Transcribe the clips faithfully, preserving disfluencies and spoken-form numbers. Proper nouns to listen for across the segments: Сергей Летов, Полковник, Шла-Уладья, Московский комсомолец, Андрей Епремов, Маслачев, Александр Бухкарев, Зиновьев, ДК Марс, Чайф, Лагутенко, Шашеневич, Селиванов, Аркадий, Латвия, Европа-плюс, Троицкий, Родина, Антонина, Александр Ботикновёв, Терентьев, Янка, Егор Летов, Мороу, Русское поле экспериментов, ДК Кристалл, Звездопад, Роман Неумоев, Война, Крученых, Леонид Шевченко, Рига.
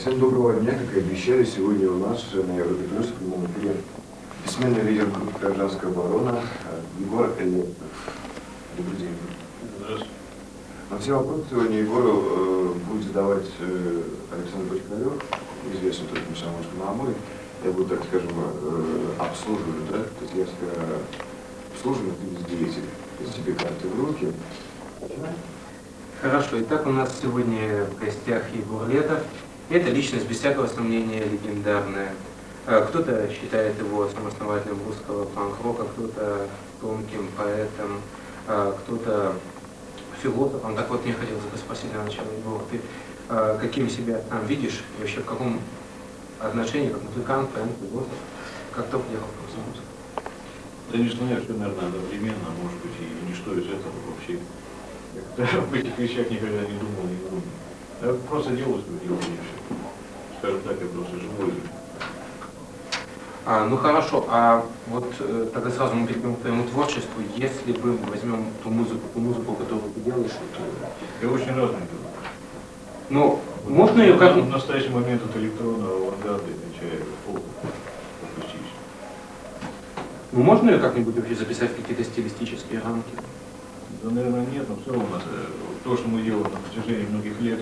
Всем доброго дня, как и обещали, сегодня у нас на Европе-плюс в прямом эфире бессменный лидер группы «Гражданская оборона» Егор Летов. Добрый день. Здравствуйте. На все вопросы сегодня Егору э, будет задавать э, Александр Ботикновёв, известный только Комсомольск-на-Амуре. Я буду, так скажем, э, обслуживать, да? То есть я всегда обслуживаю, ты бездеятель. То есть тебе карты в руки. Хорошо. Итак, у нас сегодня в гостях Егор Летов. Это личность, без всякого сомнения, легендарная. Кто-то считает его самооснователем русского панк-рока, кто-то тонким поэтом, кто-то философом. Так вот, мне хотелось бы спросить на начало, Егор, ты каким себя там видишь и вообще в каком отношении, как музыкант, поэт, философ, как ты приехал в Комсомольск? Да не знаю, все, наверное, одновременно, может быть, и ничто из этого вообще. Об этих вещах никогда не думал, не думал. Я просто делал свое дело, мне все. Скажем так, я просто живу. А, ну хорошо, а вот э, тогда сразу мы перейдем к твоему творчеству. Если мы возьмем ту музыку, ту музыку, которую ты делаешь, то... Я очень разный делаю. Ну, вот можно ее как... В настоящий момент от электронного авангарда, начиная фолк, фактически. Ну, можно ее как-нибудь вообще записать в какие-то стилистические рамки? Да, наверное, нет, но все равно то, что мы делаем на протяжении многих лет,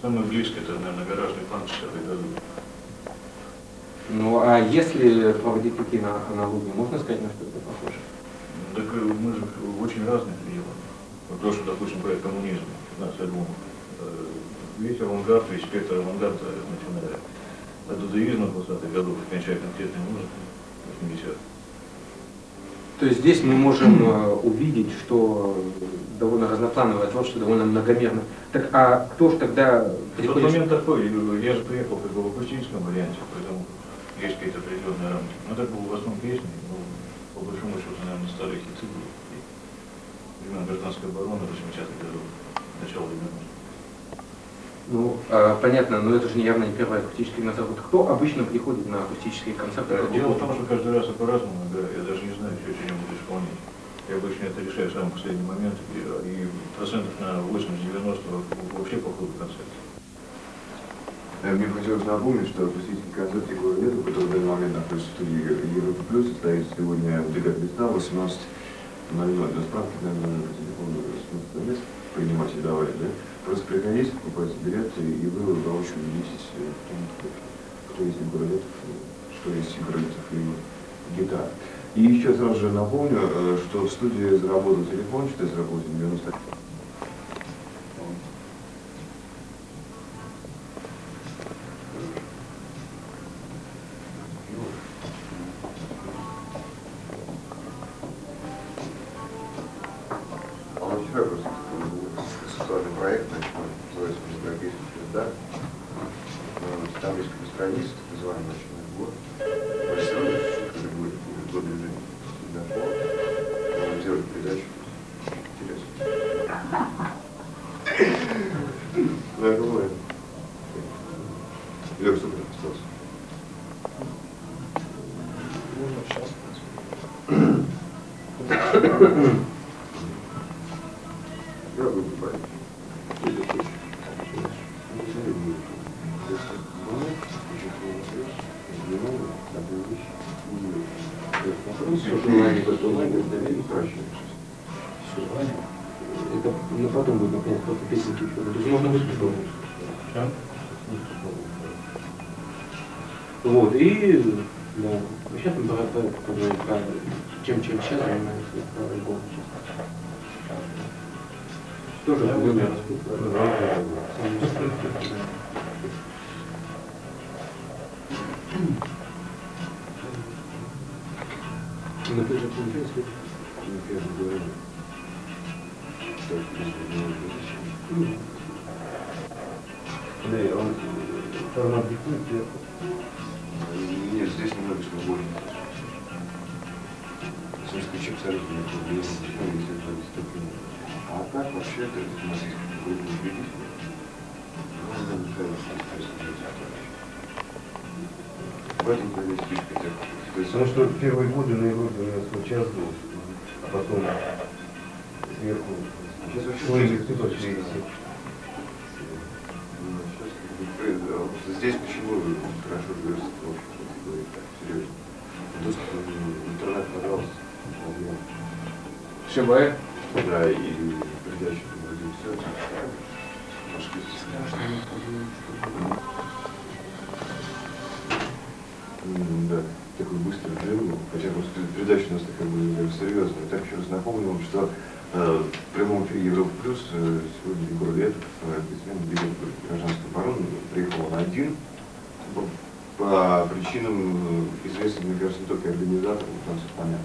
самое близкое, это, наверное, гаражный панк сейчас и дадут. Ну, а если проводить такие аналогии, можно сказать, на что это похоже? Так мы же очень разные делаем. То, что, допустим, проект «Коммунизм», пятнадцать альбомов, весь авангард, весь спектр авангарда, начиная от дадаизма двадцатых годов, кончая конкретной музыкой, восьмидесятых. То есть здесь мы можем увидеть, что довольно разноплановое творчество, довольно многомерно. Так а кто же тогда... В тот момент такой, я же приехал как бы в акустическом варианте, поэтому есть какие-то определенные рамки. Ну так было в основном песни, но по большому счету, наверное, старые хиты были. Времена гражданской обороны восьмидесятых годов, начало девяностых. Ну, а, понятно, но это же явно не первый акустический концерт. Кто обычно приходит на акустические концерты? Да, дело в том, что каждый раз и по-разному, да, я даже не знаю, что я буду исполнять. Я обычно это решаю в самый последний момент, и, и процентов на восемьдесят-девяносто вообще по ходу концерта. Мне хотелось напомнить, что посетитель концерта Егора Летова, который в данный момент находится в студии Европа Плюс, состоится сегодня в ДК Кристалл восемнадцать ноль ноль. До справки, наверное, по телефону восемнадцать ноль ноль. Приниматель давали, да? Просто приходите, покупайте билеты, и вы вообще увидитесь, кто есть Егор Летов, что есть Егор Летов и гитара. И еще сразу же напомню, что в студии заработал телефон, что я заработал девяносто. Потому что первые годы на Европе у нас вот час был, а потом сверху. Сейчас вообще... Ой, ты вообще... Сейчас, как бы, здесь почему хорошо живется в обществе, говорит, серьезно. Доступ в интернет, пожалуйста. Все, бай? Да, и передачи проводим все. Пошли. Да, такой быстрый джин, хотя просто передача у нас такая была серьезная. Так еще раз напомню вам, что в прямом эфире Европа-плюс сегодня Егор Летов, директор Гражданской обороны, приехал он один по причинам, известным, мне кажется, не только организаторам, там все понятно.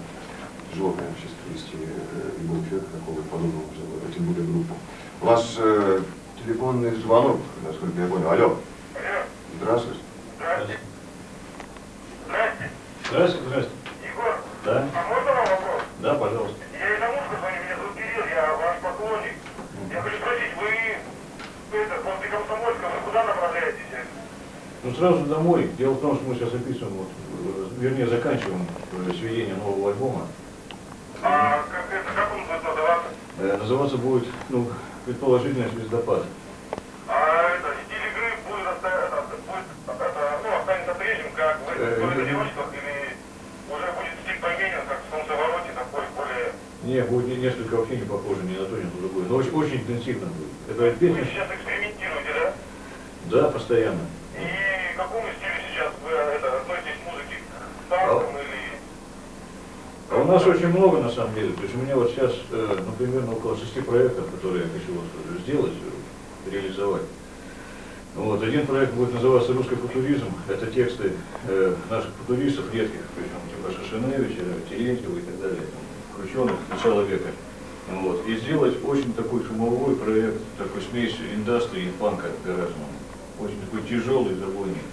Тяжело, конечно, сейчас привести любого человека, какого подобного, тем более группу. Ваш э, телефонный звонок, насколько я понял. Алло. Здравствуйте. Здравствуйте. Здравствуйте. Здравствуйте, здравствуйте. Егор, да? А можно вам вопрос? Да, пожалуйста. Я иномушка с вами, меня зовут Кирилл, я ваш поклонник. Я хочу спросить, вы это, после Комсомольска, вы куда направляетесь? Ну, сразу домой. Дело в том, что мы сейчас записываем, вот, вернее, заканчиваем сведение нового альбома. А как, это, как он будет называться? Э, называться будет, ну, предположительно, «Звездопад». А это, стиль игры будет, это, будет это, ну, останется прежним, как в э, одиночествах, или уже будет стиль поменен, как в «Солнцевороте», такой более... Не, будет несколько вообще не похоже ни на то, ни на другое, но очень, очень интенсивно будет. Это отдельно... Вы сейчас экспериментируете, да? Да, постоянно. И к какому стилю сейчас вы это, относитесь к музыке? К танцам или... А у нас очень много, на самом деле. То есть у меня вот сейчас, ну, примерно около шести проектов, которые я хочу вот сделать, реализовать. Вот. Один проект будет называться «Русский футуризм». Это тексты э, наших футуристов, редких, причем типа Шашеневича, Терентьева и так далее, там, Крученых, начала века. Вот. И сделать очень такой шумовой проект, такой смесь индастрии и панка по-разному. Очень такой тяжелый, забойный.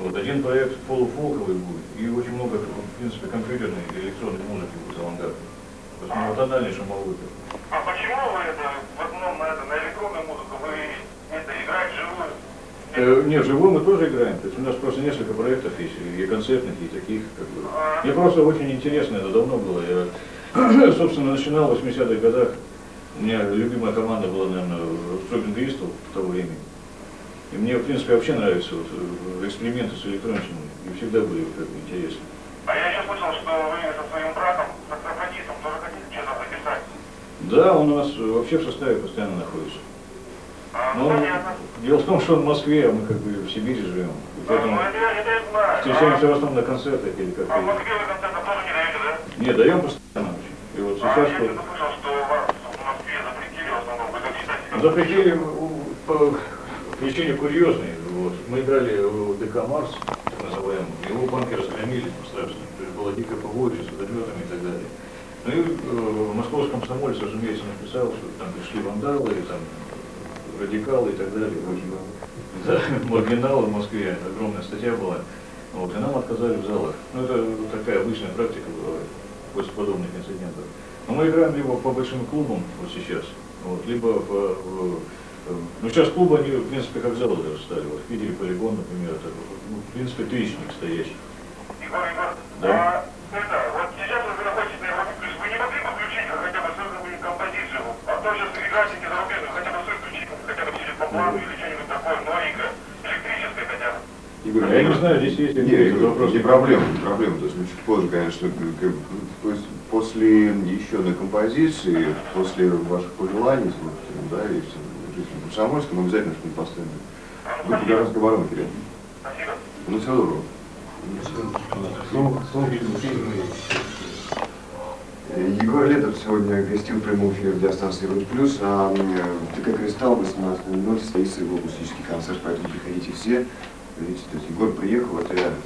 Вот один проект полуфолковый будет, и очень много, в принципе, компьютерной и электронной музыки будет авангард. То есть монотональный шумовой. А почему вы это, в основном на, это, на электронную музыку, вы это играете живую? Э, нет, живую мы тоже играем. То есть у нас просто несколько проектов есть, и концертных, и таких, как бы. А... Мне просто очень интересно, это давно было. Я, собственно, начинал в восьмидесятых годах. У меня любимая команда была, наверное, Стробинг Кристалл в то время. И мне, в принципе, вообще нравятся вот, эксперименты с электронщиной. И всегда были как бы интересны. А я еще слышал, что вы со своим братом, саксофонистом, тоже хотите что-то записать? Да, он у нас вообще в составе постоянно находится. А, ну, понятно. Дело в том, что он в Москве, а мы как бы в Сибири живем. И поэтому а, ну, это, это я знаю. Встречаемся а, в основном на концертах или как-то. А в Москве вы концертов тоже не даете, да? Не, даем постоянно. И вот сейчас... А я что-то слышал, что у вас в Москве запретили в основном. Вы как считаете? Запретили... По... Включение курьезное. Вот. Мы играли в ДК «Марс», так называемый, его банки разгромили страшно. Было дикое побоище с водометами и так далее. Ну и э, Московский комсомолец, разумеется, написал, что там пришли вандалы, и, там, радикалы и так далее. Да, маргиналы в Москве, огромная статья была. Вот, и нам отказали в залах. Ну это такая обычная практика была после подобных инцидентов. Но мы играем либо по большим клубам, вот сейчас, вот, либо по... Ну, сейчас клубы, они, в принципе, как залы даже стали. Вот, видели полигон, например, это, ну, в принципе, тысячник стоящий. Егор, Егор, да? А, это, вот сейчас вы находитесь на Европе-плюс, вы не могли бы включить хотя бы свою композицию? А то сейчас играете не зарубежную, хотя бы свою включить, хотя бы через поплану или что-нибудь такое, новенькое, электрическое хотя бы. Егор, я не знаю, здесь есть электрическое. Не проблема, не проблема, то есть мы чуть позже, конечно, то есть после еще на композиции, после ваших пожеланий, да, и все. В Комсомольском обязательно что-нибудь поставим. Вы по Гражданской обороне, Кирилл. Спасибо. Ну, все здорово. Ну, Егор Летов сегодня гостил в прямом эфире радиостанции «Европа-плюс», а ДК «Кристалл» в восемнадцать ноль ноль состоится его акустический концерт, поэтому приходите все. Видите, то есть Егор приехал, это реально.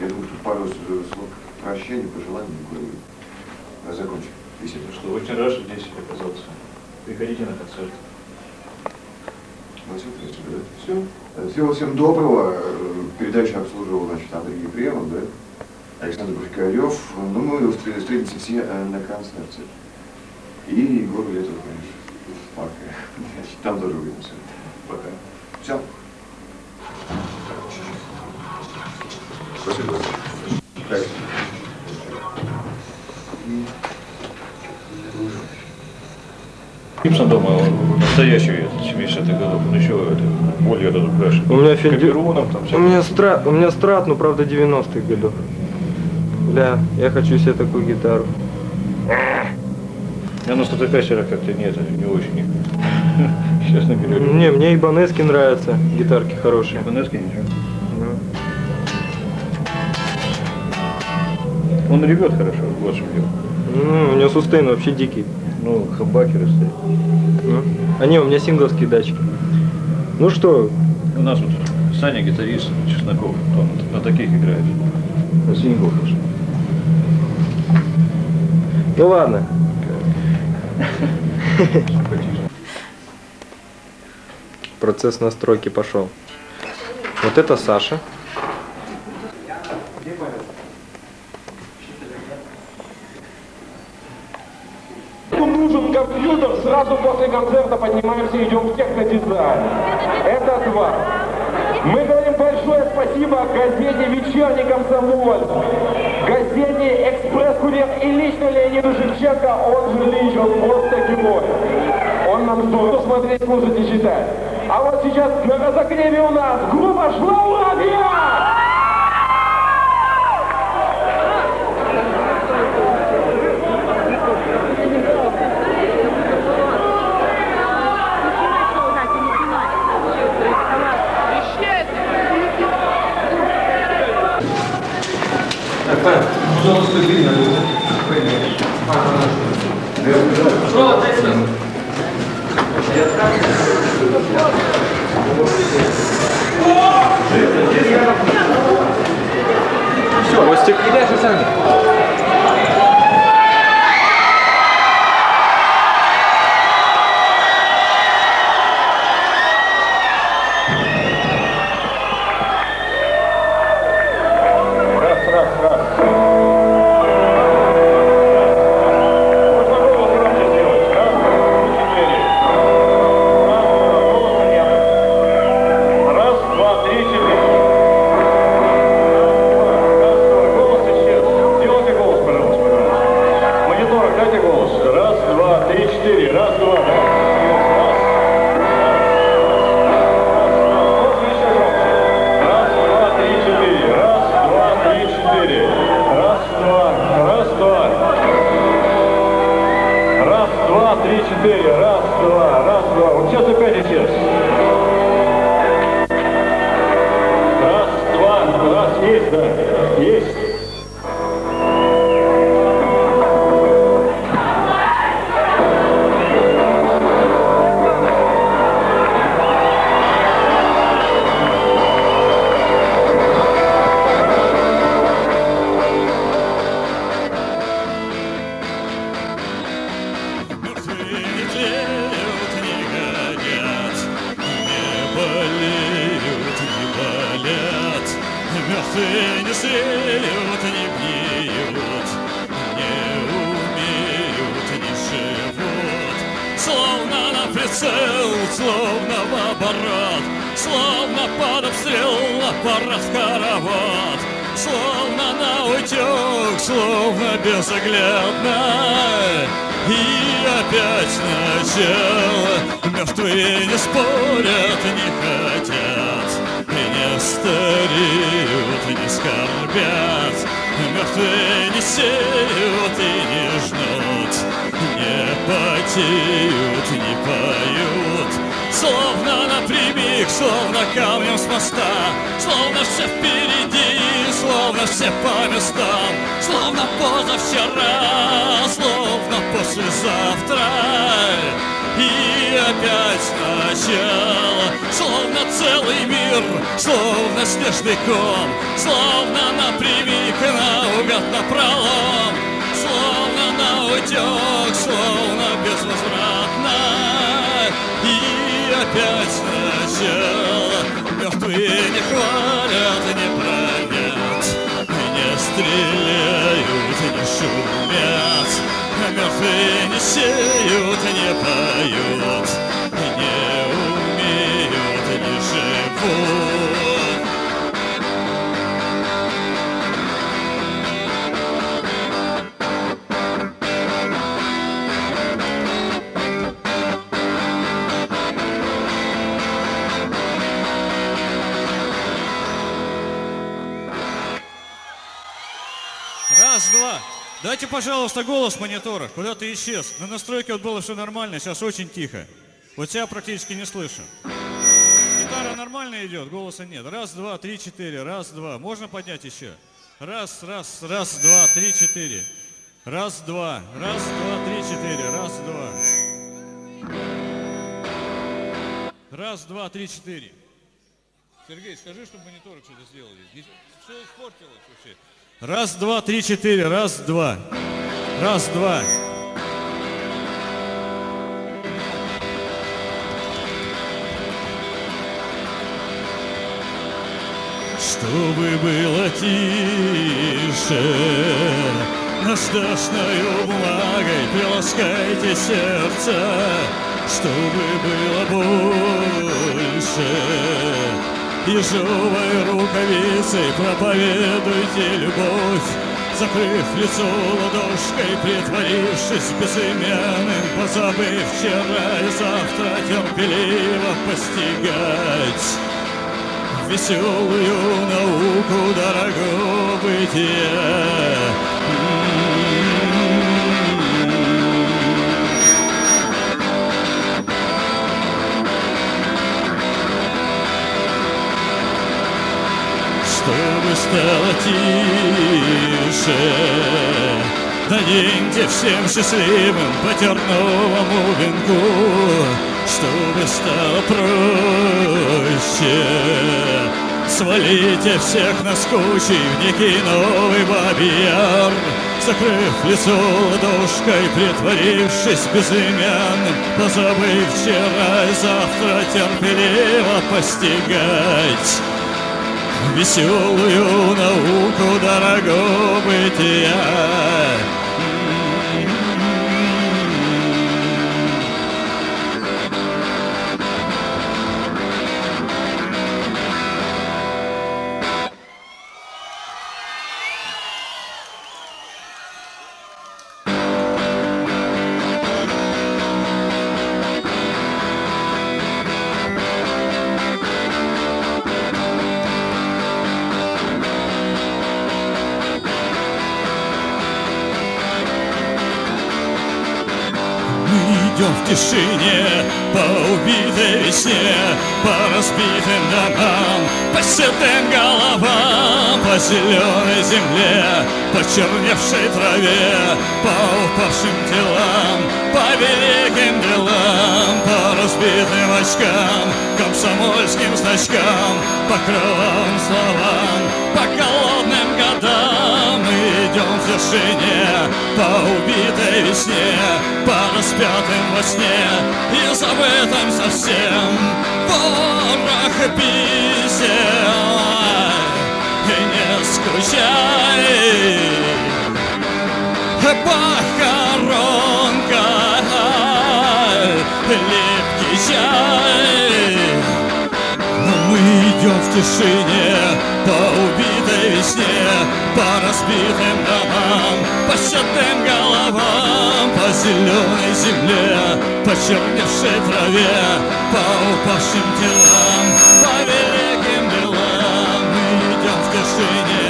Я думаю, что пару слов прощения, пожеланий, Егор, закончим. Спасибо. Что, очень рад, что здесь оказался. Приходите на концерт. Все. Всего всем доброго. Передачу обслуживал, значит, Андрей Епремов, да? Александр Бухкарев. Ну, мы встретимся все на концерте. И Егор Летов, конечно. Пока. Там тоже увидимся. Пока. Все. Спасибо. Так. Гипсон дома настоящий. восьмидесятых годов, он еще более этот пляж. У меня фильм. У меня страт, у меня страт, но правда девяностых годов. Бля, я хочу себе такую гитару. Я на стратокастере как-то нет, не очень. Сейчас наберу. Не, мне ибанески нравятся, гитарки хорошие. Ибанески ничего. Да. Он ревет хорошо, вот что дело. Ну, у него сустейн вообще дикий. Ну, хабакеры стоят. Ну. А не, у меня сингловские датчики. Ну что? У нас вот Саня гитарист Чесноков, он на таких играет. На синглах. Ну ладно. Процесс настройки пошел. Вот это Саша. Нужен компьютер, сразу после концерта поднимаемся и идем в технодизайн. Это от вас. Мы говорим большое спасибо газете «Вечерний комсомолец», газете «Экспресс-курьер» и лично Леониду Шевченко, он же Лич, он просто герой. Он нам здорово смотреть, слушать и читать. А вот сейчас на разогреве у нас группа «Шла-Уладья». Костик. два. Дайте, пожалуйста, голос в мониторах. Куда ты исчез? На настройке вот было все нормально, сейчас очень тихо. Вот тебя практически не слышу. Гитара нормально идет, голоса нет. Раз, два, три, четыре. Раз, два. Можно поднять еще? Раз, раз, раз, два, три, четыре. Раз, два. Раз, два, три, четыре. Раз, два. Раз, два, три, четыре. Сергей, скажи, чтобы мониторы что-то сделали. Здесь все испортилось вообще. Раз, два, три, четыре. Раз, два. Раз, два. Чтобы было тише, насдашною влагой плескайте сердце, чтобы было больше. Ежовой рукавицей проповедуйте любовь, закрыв лицо ладошкой, притворившись безымянным, позабыв вчера и завтра, терпеливо постигать веселую науку дорогого бытия. Чтобы стало тише, наденьте всем счастливым по терновому венку, чтобы стало проще, свалите всех на скучий в некий новый бабий яр, закрыв лицо ладошкой, притворившись безымянным, позабыв вчера и завтра, терпеливо постигать веселую науку дорогого бытия. В тишине по убитой весне, по разбитым домам, по седым головам, по зеленой земле, по черневшей траве, по упавшим телам, по великим делам, по разбитым очкам, комсомольским значкам, по кровавым словам, по голодным годам. Мы идем в тишине по убитой весне, по распятым во сне и забытым совсем ворох писем. И не скучай, похоронка, липкий чай. Но мы идем в тишине по убитой весне, по разбитым домам, по седым головам, по зеленой земле, по черневшей траве, по упавшим телам, по великим делам. Мы идем в тишине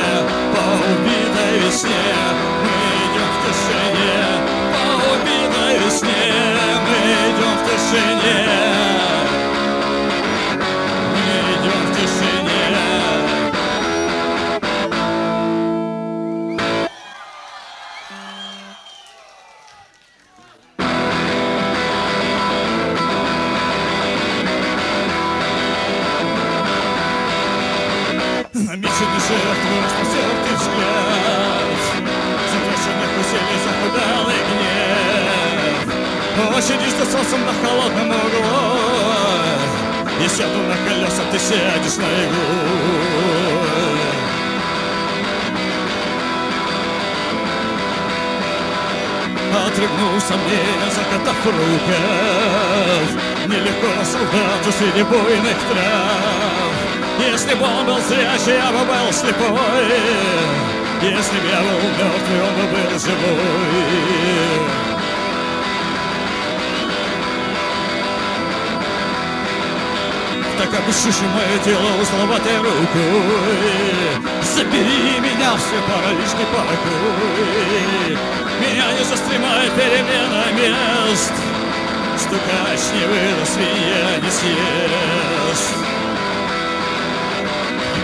по убитой весне, мы идем в тишине по убитой весне, мы идем в тишине. Среди буйных трав, если бы он был зрячий, я бы был слепой, если бы я был мертвый, он бы был живой. Так обыщущим мое тело узловатой рукой Забери меня, все пара лишней порокрой. Меня не застремает перемена мест. Стукач не вынос, свинья не съест.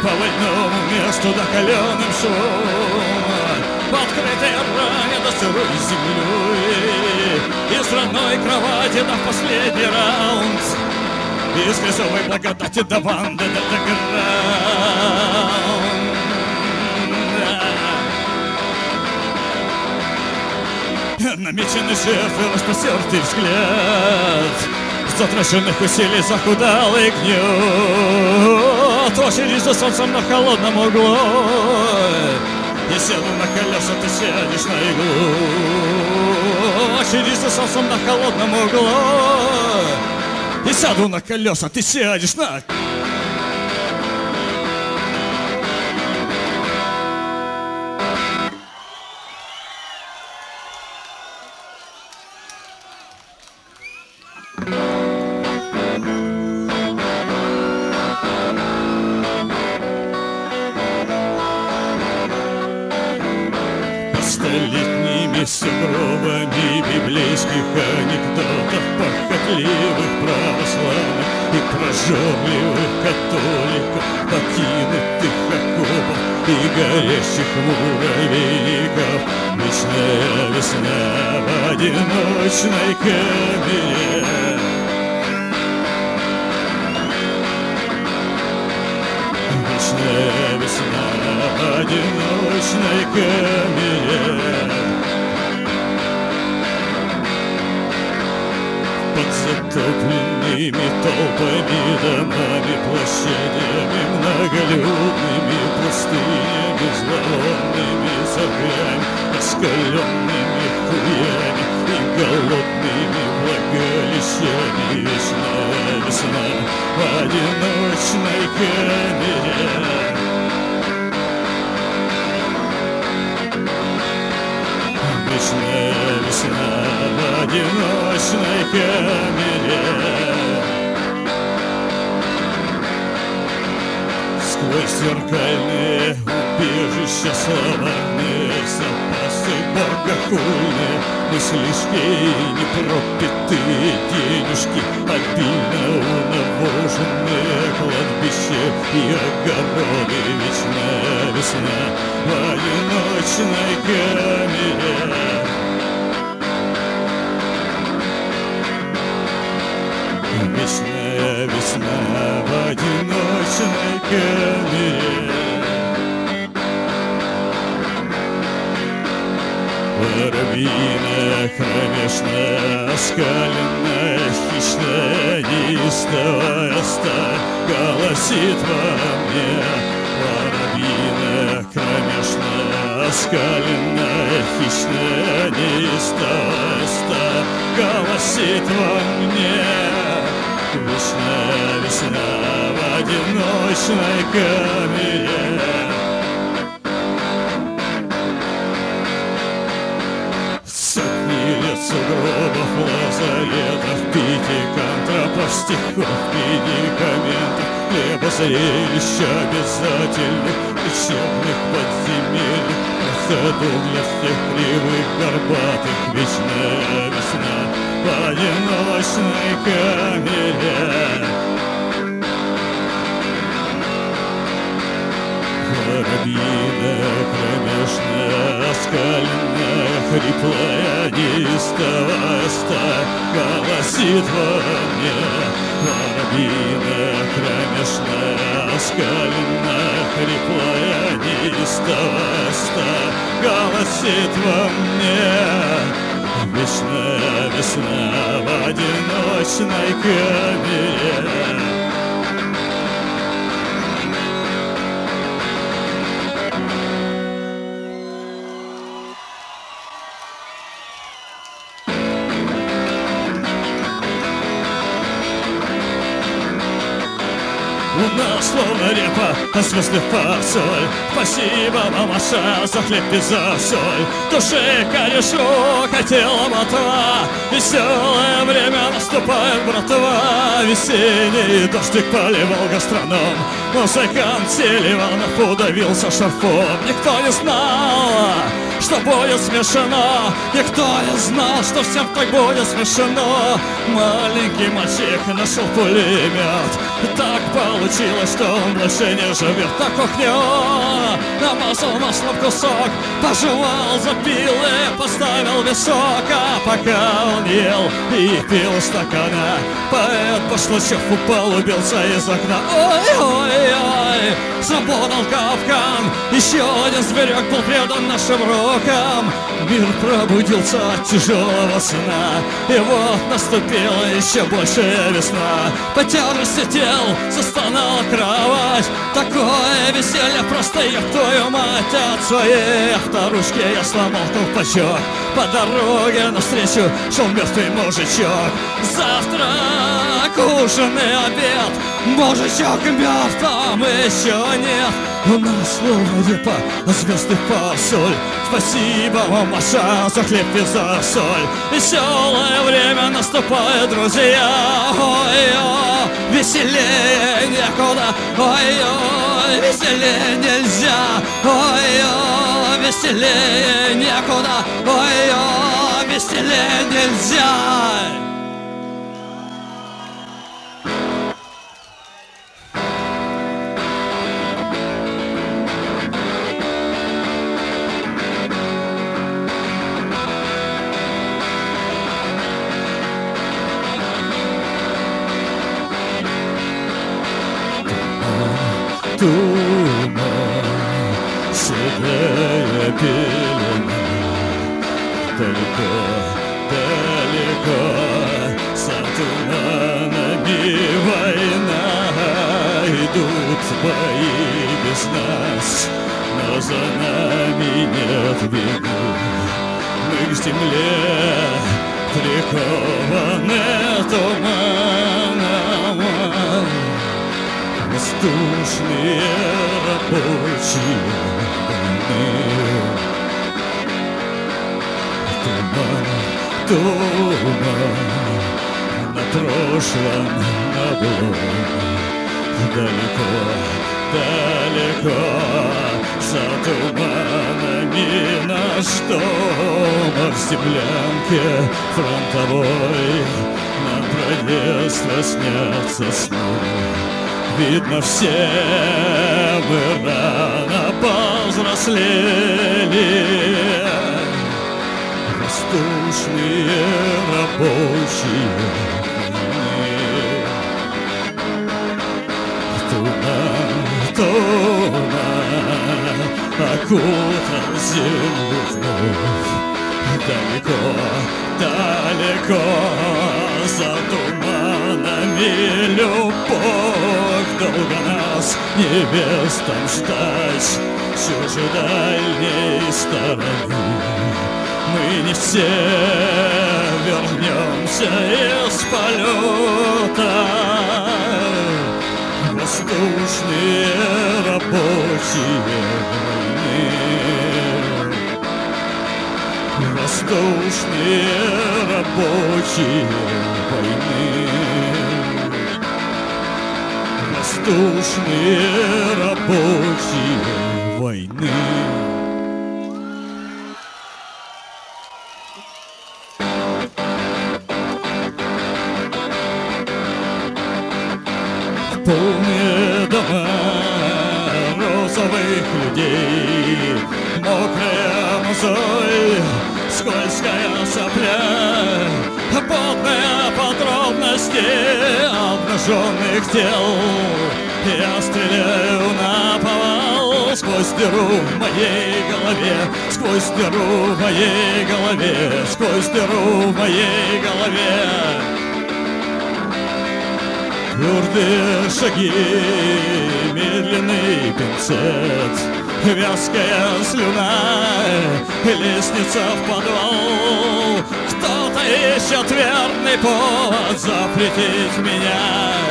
По вольному месту докаленным шумом, подкрытая ране до сырой земли. Из родной кровати до последний раунд, из крестовой благодати до банды до дограунд. Намечены жертвы, воспосертый взгляд, затраченных усилий захудалый гнет. Очередь за солнцем на холодном углу, и сяду на колеса, ты сядешь на иглу. Очередь за солнцем на холодном углу, и сяду на колеса, ты сядешь на... словно репа, а звездный фасоль. Спасибо, мамаша, за хлеб и за соль. Души корешок, а тело мотва. Веселое время наступает, братва. Весенний дождик поливал гастроном. Музыкант Селиванов удавился шарфом. Никто не знал, что будет смешно. Никто не знал, что всем так будет смешно. Маленький мальчик нашел пулемет. И так получилось, что он больше не живет. На кухню намазал маслом кусок, пожевал, запил и поставил висок. А пока он ел и пил из стакана, поэт по случаю упал, убился из окна. Ой-ой-ой, сработал капкан. Еще один зверек был предан нашим рукам. Мир пробудился от тяжелого сна. И вот наступила еще большая весна. По тяжести тел застонала кровать. Такое веселье, просто еб твою мать. От своей авторучки я сломал колпачок. По дороге навстречу шел мертвый мужичок. Завтрак, ужин и обед. Мужичок мертв, там еще нет. У нас словно репа, а звездный фасоль. Спасибо, мамаша, за хлеб и за соль. Веселое время наступает, друзья. Ой-ой, веселее некуда. Ой-ой, веселее нельзя. Ой-ой, веселее некуда. Ой-ой, веселее нельзя. Седая пелена, далеко, далеко, за туманами война. Идут бои без нас, но за нами нет вины. Мы к земле прикованы туманом. Воздушные рабочие. Туман, туман, на прошлом, на блоке. Далеко, далеко, за туманами наш дом. А в землянке фронтовой нам пролезло снятся сны. Видно, все мы рано повзрослели. Воздушные рабочие. Туман, туман, окутал землю вновь. Далеко, далеко, за туманами любовь. Долго нас небес там ждать, чужедальней стороны. Мы не все вернемся из полета. Воздушные рабочие войны. Воздушные рабочие войны. Воздушные рабочие войны. Полные дома розовых людей, мокрая мозоль, скользкая сопля, потная подробности обнаженных тел. Я стреляю на повал сквозь дыру в моей голове, сквозь дыру в моей голове, сквозь дыру в моей голове. Твердые шаги, медленный пинцет, вязкая слюна, лестница в подвал. Кто-то ищет верный повод запретить меня.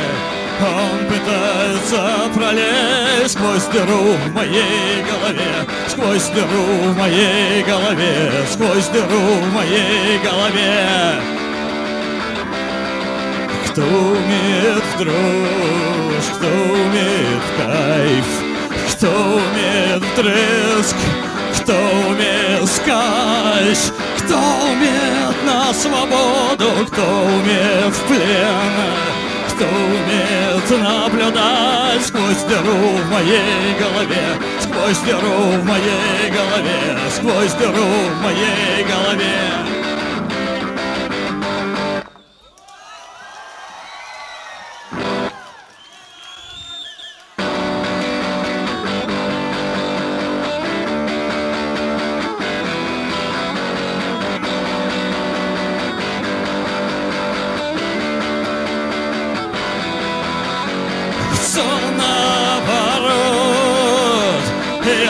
Он пытается пролезть сквозь дыру в моей голове, сквозь дыру в моей голове, сквозь дыру в моей голове. Кто умеет в дрожь, кто умеет в кайф, кто умеет в треск, кто умеет скач, кто умеет на свободу, кто умеет в плен. Кто умеет наблюдать сквозь дыру в моей голове, сквозь дыру в моей голове, сквозь дыру в моей голове.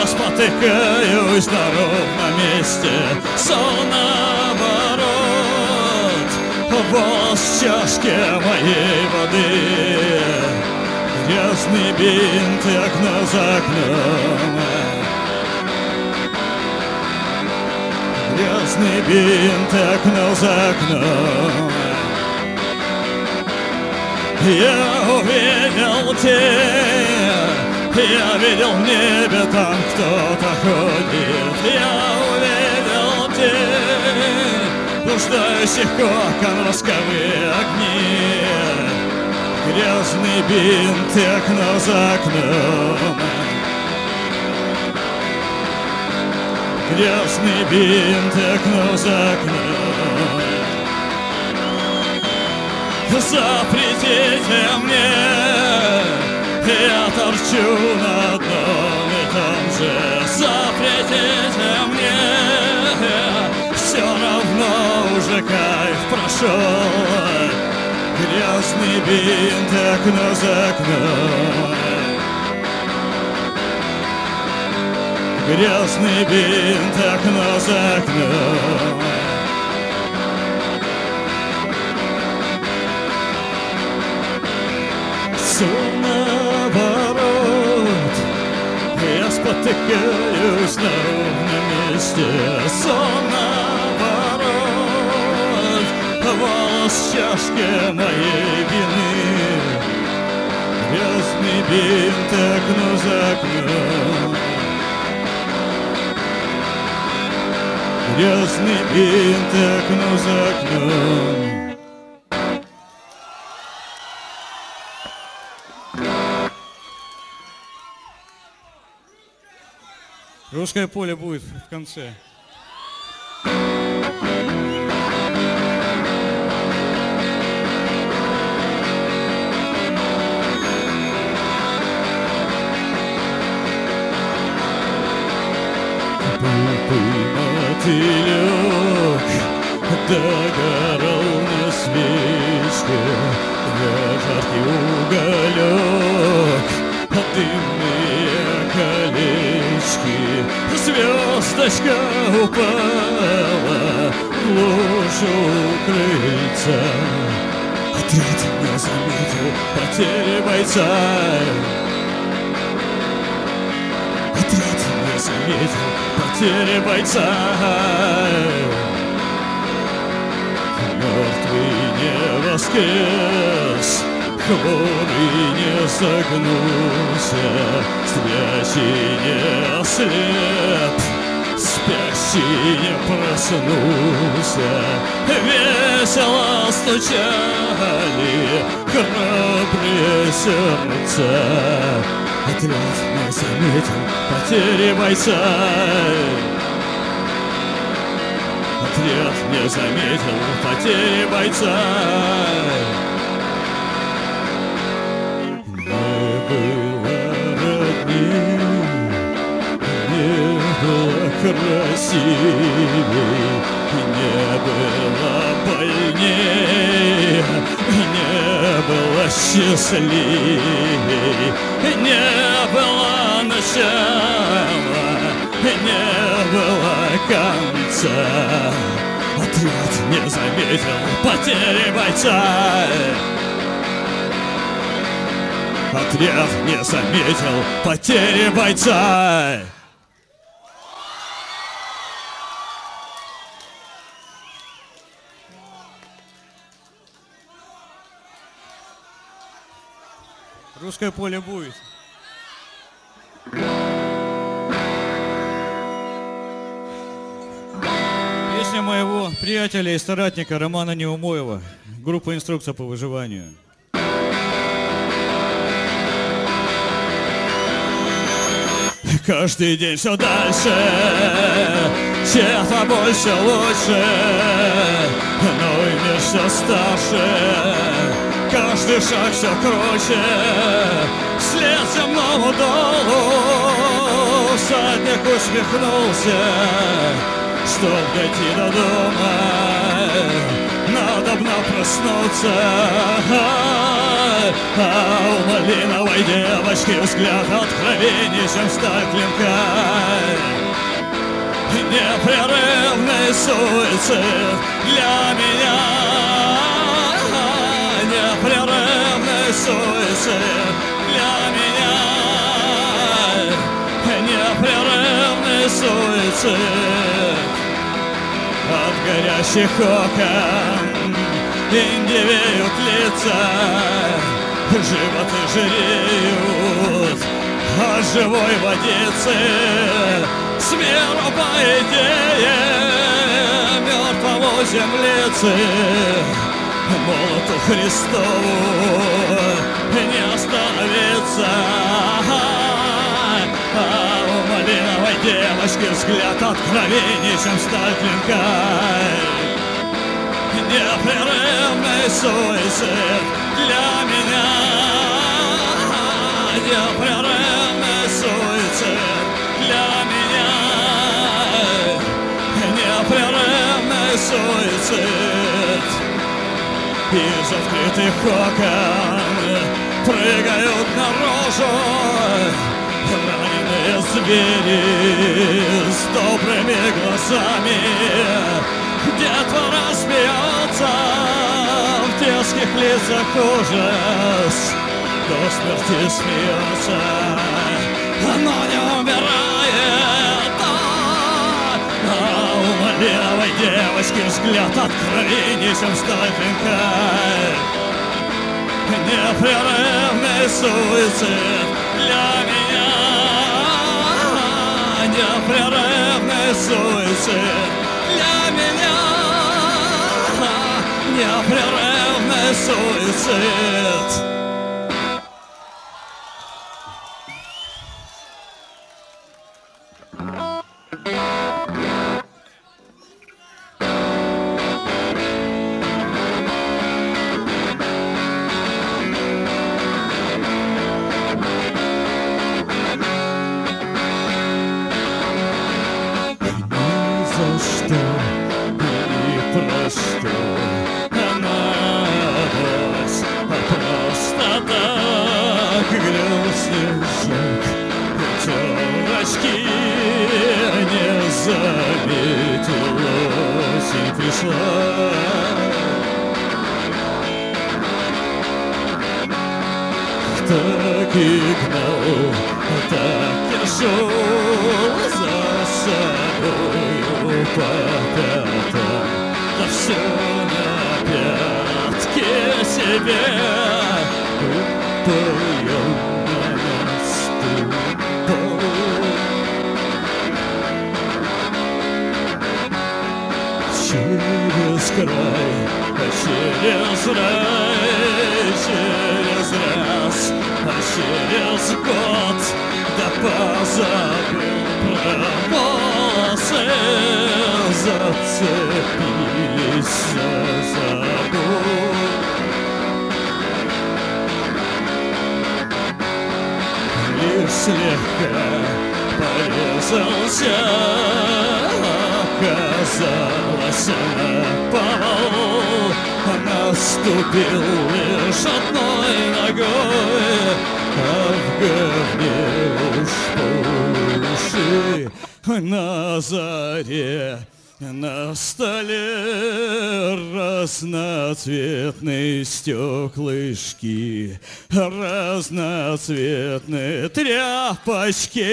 Спотыкаюсь на ровном месте, солнцеворот, волос в чашке моей воды, грязный бинт и окно за окном, грязный бинт и окно за окном. Я увидел тебя. Я видел в небе, там кто-то ходит. Я увидел день блуждающих окон восковые огни, грязный бинт и окно за окном, грязный бинт и окно за окном. Запретите мне, я торчу на одном и том же. Запретите мне, все равно уже кайф прошел. Грязный бинт и окно за окном, грязный бинт и окно за окном. Спотыкаюсь на ровном месте, солнцеворот, волос в чашке моей вины, грязный бинт и окно за окном, грязный бинт и окно за окном. Русское поле будет в конце. Мотылёк догорал на свечке, я жаркий уголёк, дымные колечки. Звездочка упала в лужу крыльца, ты тебя заметил, потери бойца. Ты тебя заметил, потери бойца. Мертвый не воскрес, хворый не согнулся, спящий не ослеп, спящий не проснулся. Весело стучали храбрые сердца, отряд не заметил потери бойца. Отряд не заметил потери бойца. Красивей не было, больней не было, счастливей не было начала, не было конца. Отряд не заметил потери бойца. ответ не заметил потери бойца. Русское поле будет. Песня моего приятеля и соратника Романа Неумоева, группа «Инструкция по выживанию». Каждый день все дальше, чья-то больше, лучше, но и мир все старше. Каждый шаг все круче, вслед земному долу всадник усмехнулся. Чтоб дойти до дома, надобно проснуться. А у малиновой девочки взгляд откровенней, чем сталь клинка. Непрерывный суицид для меня. Непрерывный суицид для меня, непрерывный суицид от горящих окон индивеют лица, животы жиреют от живой водицы, с миру по идее мертвому землицы. Молоту Христову не остановиться, а у малиновой девочки взгляд откровенней, чем сталь клинка. Непрерывный суицид для меня, непрерывный суицид для меня, непрерывный суицид. Из открытых окон прыгают наружу раненые звери с добрыми глазами. Детвора смеется, в детских лицах ужас. До смерти смеется, но не умирает. А у малиновой девочки взгляд откровенней, чем сталь клинка. Непрерывный суицид для меня, непрерывный суицид для меня, непрерывный суицид. На столе разноцветные стеклышки, разноцветные тряпочки.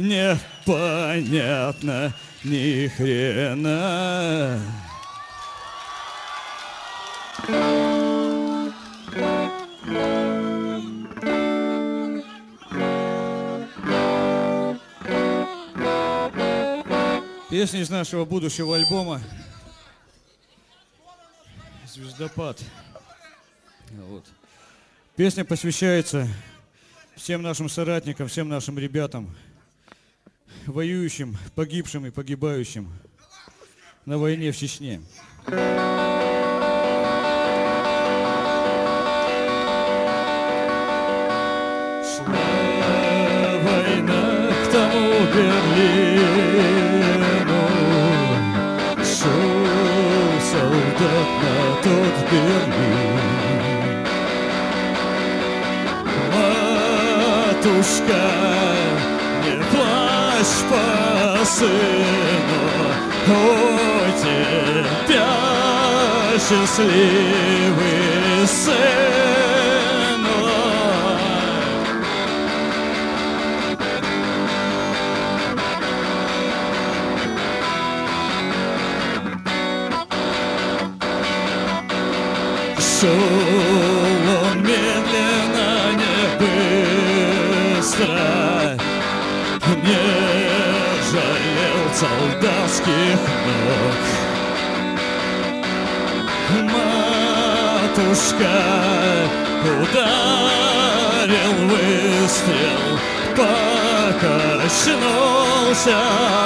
Непонятно ни хрена. Песня из нашего будущего альбома «Звездопад». Вот. Песня посвящается всем нашим соратникам, всем нашим ребятам, воюющим, погибшим и погибающим на войне в Чечне. Шла война к тому Берлину, на тот Берлин. Матушка, не плачь по сыну, у тебя счастливый сынок. Шел он медленно, не быстро, не жалел солдатских ног. Матушка, ударил выстрел, покачнулся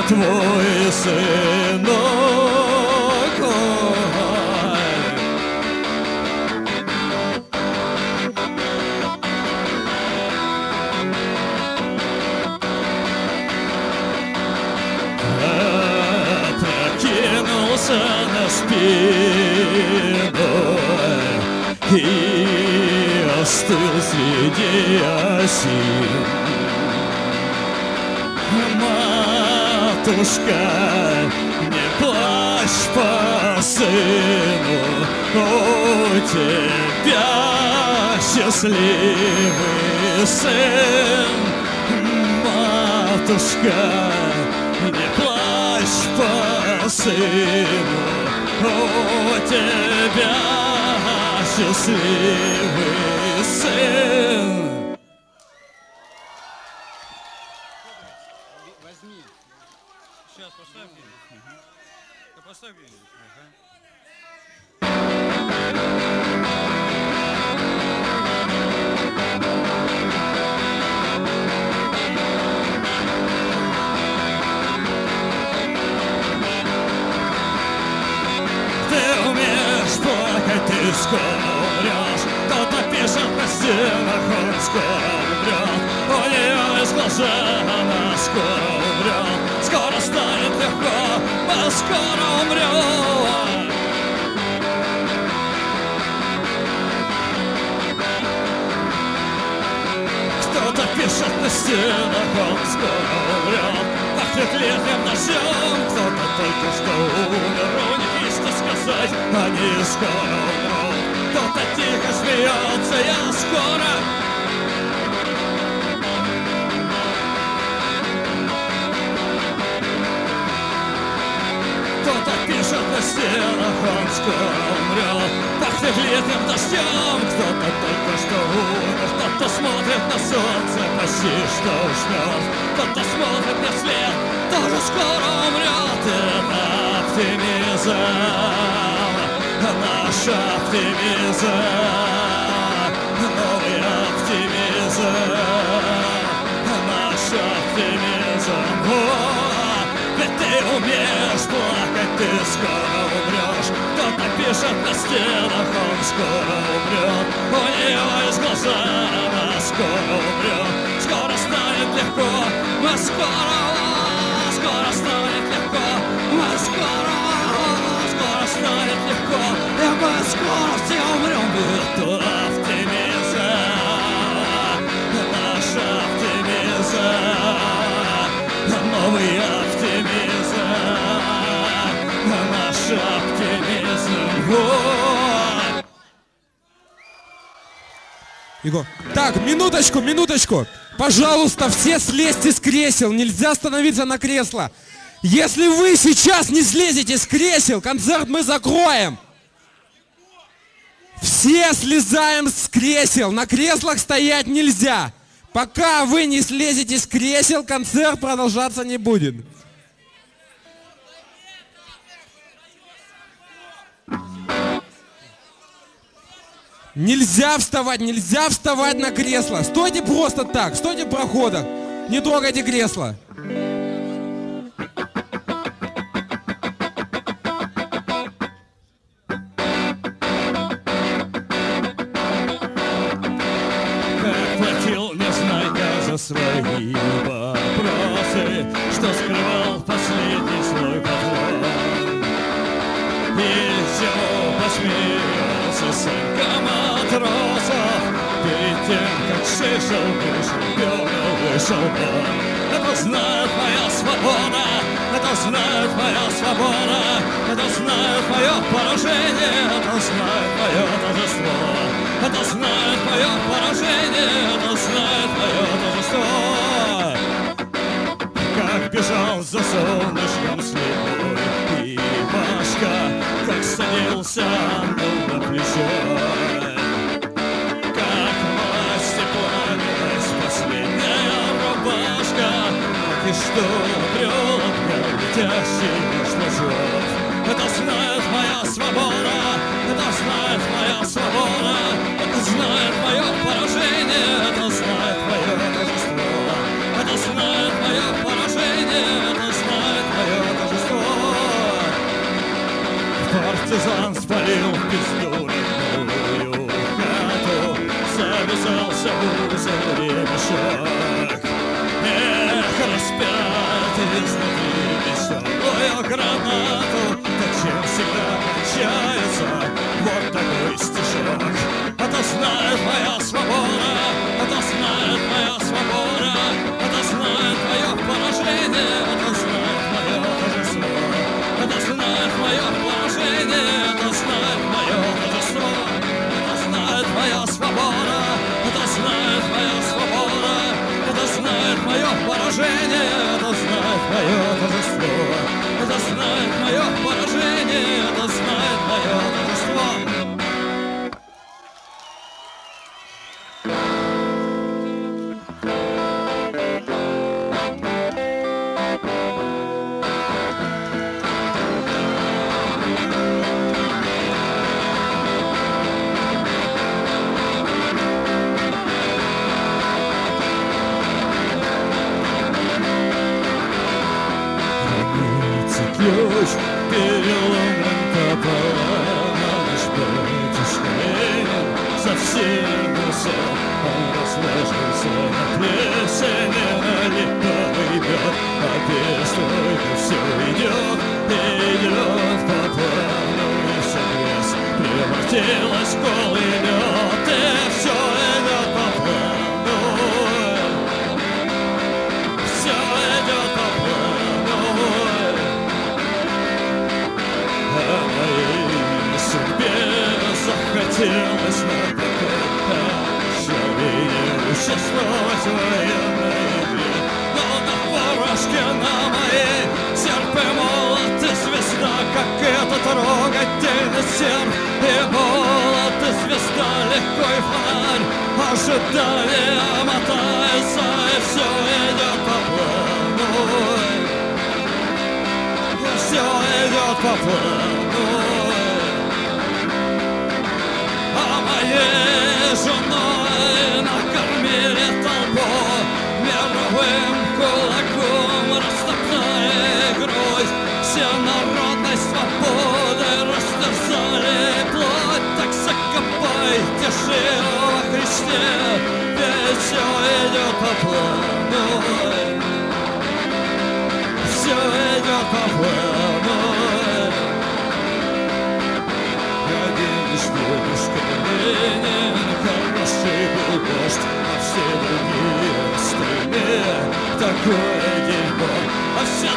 твой сынок. На спину и остыл среди осин. Матушка, не плачь по сыну, у тебя счастливый сын. Матушка, не плачь по сыну, у тебя счастливый сын. Возьми. Сейчас поставь ее. Да поставь ее. Ты скоро умрёшь, кто-то пишет на стенах, он скоро умрёт. У неё из глаза, она скоро умрёт. Скоро станет легко, она скоро умрёт. Кто-то пишет на стенах, он скоро умрёт. Пахнет летним дождём, кто-то только что умер. У них есть что сказать, они скоро умрёт. Кто-то тихо смеется, я скоро. Кто-то пишет на стенах, он скоро умрет. Пахнет летним дождем, кто-то только что умер. Кто-то смотрит на солнце, почти что уснет. Кто-то смотрит мне вслед, тоже скоро умрет. Это оптимизм. Наш оптимизм, новый оптимизм, наш оптимизм. О, ведь ты умеешь плакать, ты скоро умрешь. Кто-то пишет на стенах, он скоро умрет. У него из глаза, она скоро умрет. Скоро станет легко, мы скоро, скоро станет легко, мы скоро. Станет легко, и мы скоро все умрем. Будет оптимизм, наш оптимизм, новый оптимизм. Егор! Егор. Так, минуточку, минуточку. Пожалуйста, все слезьте с кресел. Нельзя становиться на кресло. Если вы сейчас не слезете с кресел, концерт мы закроем. Все слезаем с кресел. На креслах стоять нельзя. Пока вы не слезете с кресел, концерт продолжаться не будет. Нельзя вставать, нельзя вставать на кресло. Стойте просто так, стойте в проходах. Не трогайте кресло. Свои вопросы, что скрывал последний слой поклон, и чего посмеялся сынка матросов перед тем, как шишел, вышел, бегал, вышел он. Это знает моя свобода, это знает моя свобода, это знает мое поражение, это знает мое торжество. Это знает мое поражение, это знает мое торжество. Как бежал за солнышком слепой Ивашка, как садился ангел на плечо, как власти плавилась последняя рубашка, а ты что обрел от летящий меж лужок. Это знает моя свобода, это знает моя свобода, это знает мое поражение, это знает мое торжество, это знает мое поражение, это знает мое торжество. Партизан спалил пизду родную хату, завязался узел ремешок. Эх, распятый изнутри веселую гранату, чем всегда кончается вот такой стишок. Это знает моя свобода, это знает моя свобода, это знает мое поражение, это знает мое торжество, это знает мое поражение, это знает мое торжество, это знает моя свобода, это знает моя свобода, это знает мое поражение, это знает мое торжество. Это знает мое поражение, это знает мое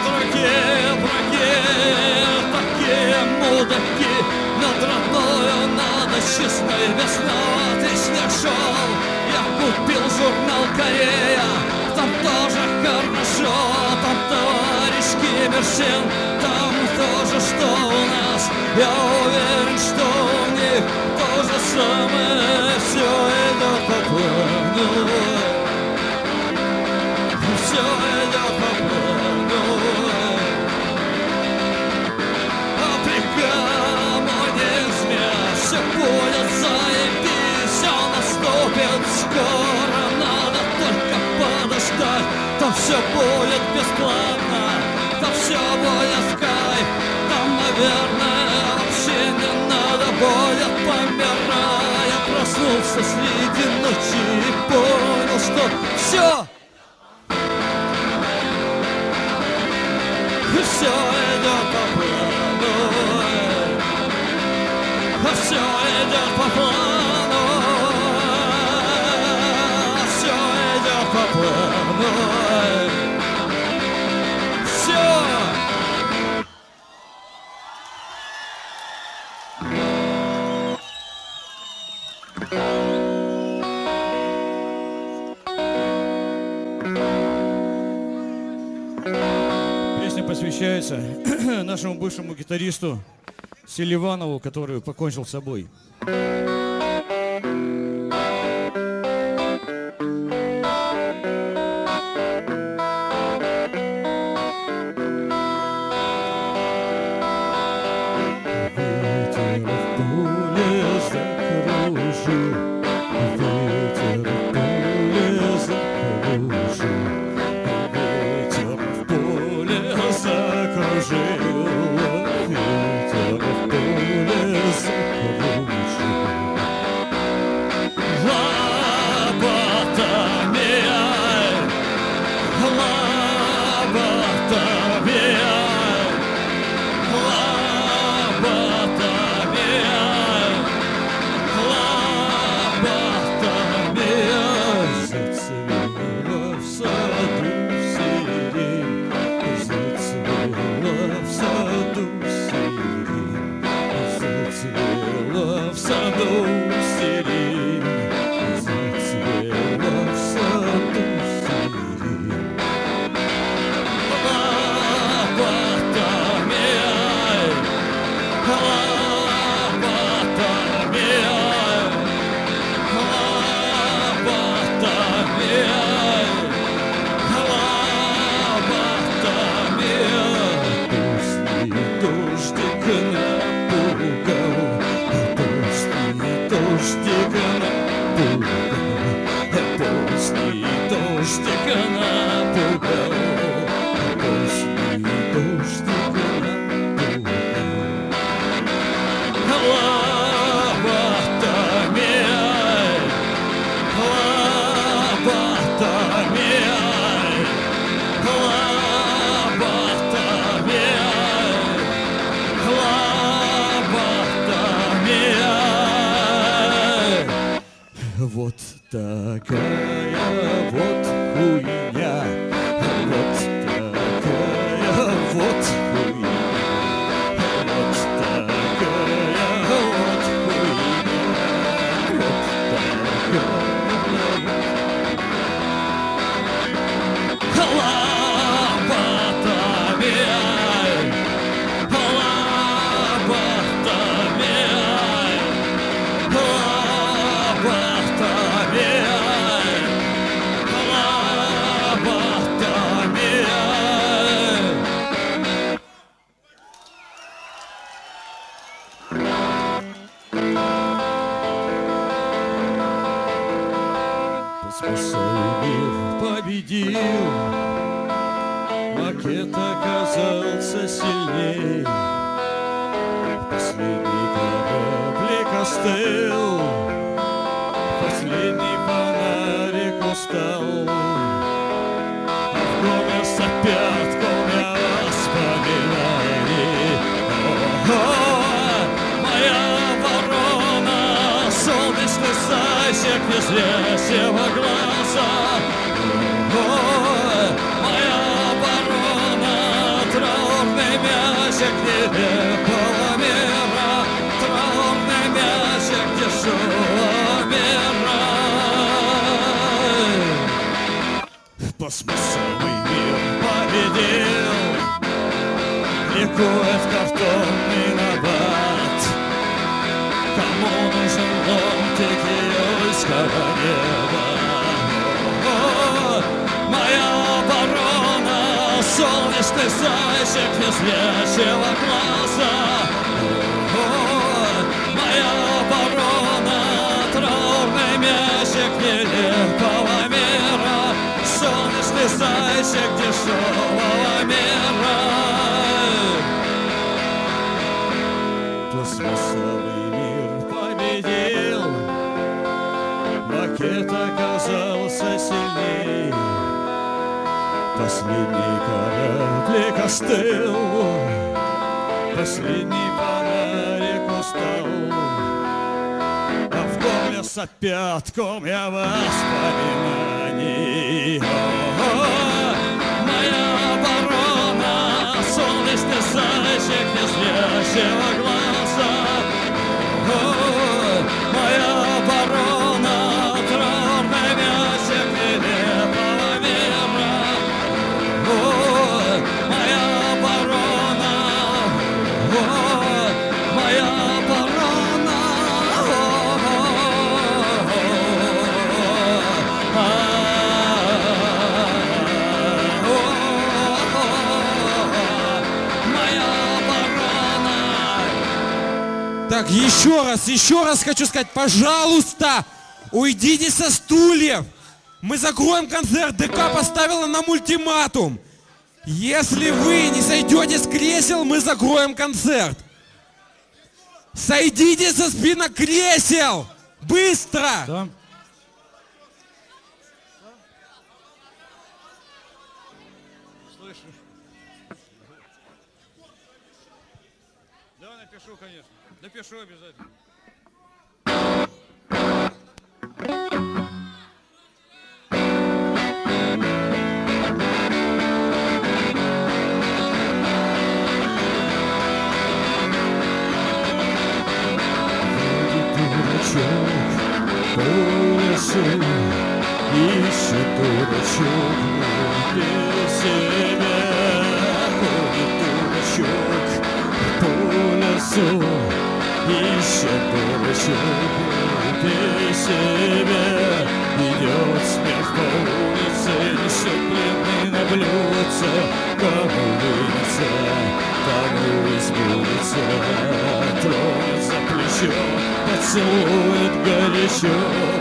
Другие враги, такие мудаки, но чистая весна, ты снег шел. Я купил журнал «Корея», там тоже хорошо, там товарищ Киберсин, там тоже, что у нас. Я уверен, что у них то же самое, все идет по плану, все идет по плану. Африка, мой неизмен, все будет заебись, все наступит скоро, надо только подождать. Там все будет бесплатно, там все будет кайф, там, наверное, вообще не надо будет помирать. Я проснулся среди ночи и понял, что все. И все идет по плану, а все идет по плану, а все идет по плану, все. Посвящается нашему бывшему гитаристу Селиванову, который покончил с собой. Поломера, травный мясик, басмысловый мир победил. И кое-кто виноват, кому нужен ломтик июльского неба. Моя оборона, солнечный зайчик из вещего глаза. Моя оборона, траурный мячик нелепого мира, солнечный зайчик дешевого мира. Пластмассовый мир победил, макет оказался сильней, последний кораблик остыл, последний фонарик устал. Сопятком я воспоминаний. О-о-о, моя оборона, солнечный зайчик без вещего глаза. О-о-о, моя оборона, травный мячик нелепого мира. О-о-о, моя оборона, о-о-о, моя. Так, еще раз, еще раз хочу сказать, пожалуйста, уйдите со стульев. Мы закроем концерт. ДК поставила нам ультиматум. Если вы не сойдете с кресел, мы закроем концерт. Сойдите со спинок кресел. Быстро. Да. Да, напишу, конечно. Напишу обязательно. Дурачок, полосу, ищет дурачок внутри себя. Ходит дурачок, полосу, ищет дурачок внутри себя. Идет смех по улице, несет бледный на блюдце. Кому вынется, тому и сбудется. Тронет за плечо, поцелует горячо.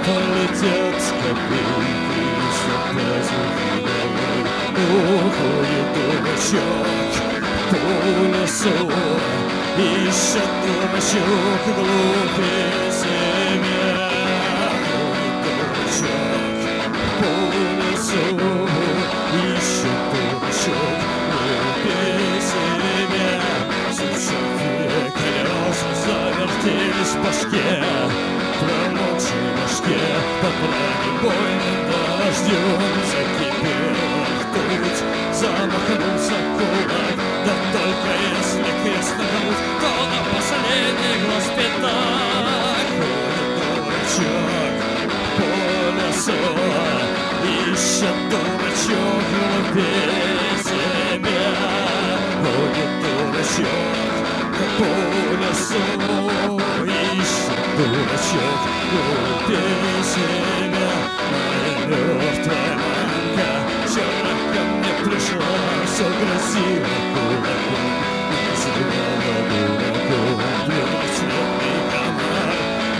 Полетят копейки за праздники домой. Уходит дурачок по лесу, ищет дурачок глупее себя. Дурачок по лесу, ищет дурачок глупее себя. Сучок и колеса завертелись в башке, промокшей башке под пронебойным дождем. Закипела ртуть, замахнулся кулак, да только если крестнуть, то на последний глаз пятак. Дурачок по лесу, ищет дурачок глупее себя. Ходит дурачок по лесу, ищет дурачок глупее себя. Мертвая манка вчера ко мне пришла, все красиво кулаком.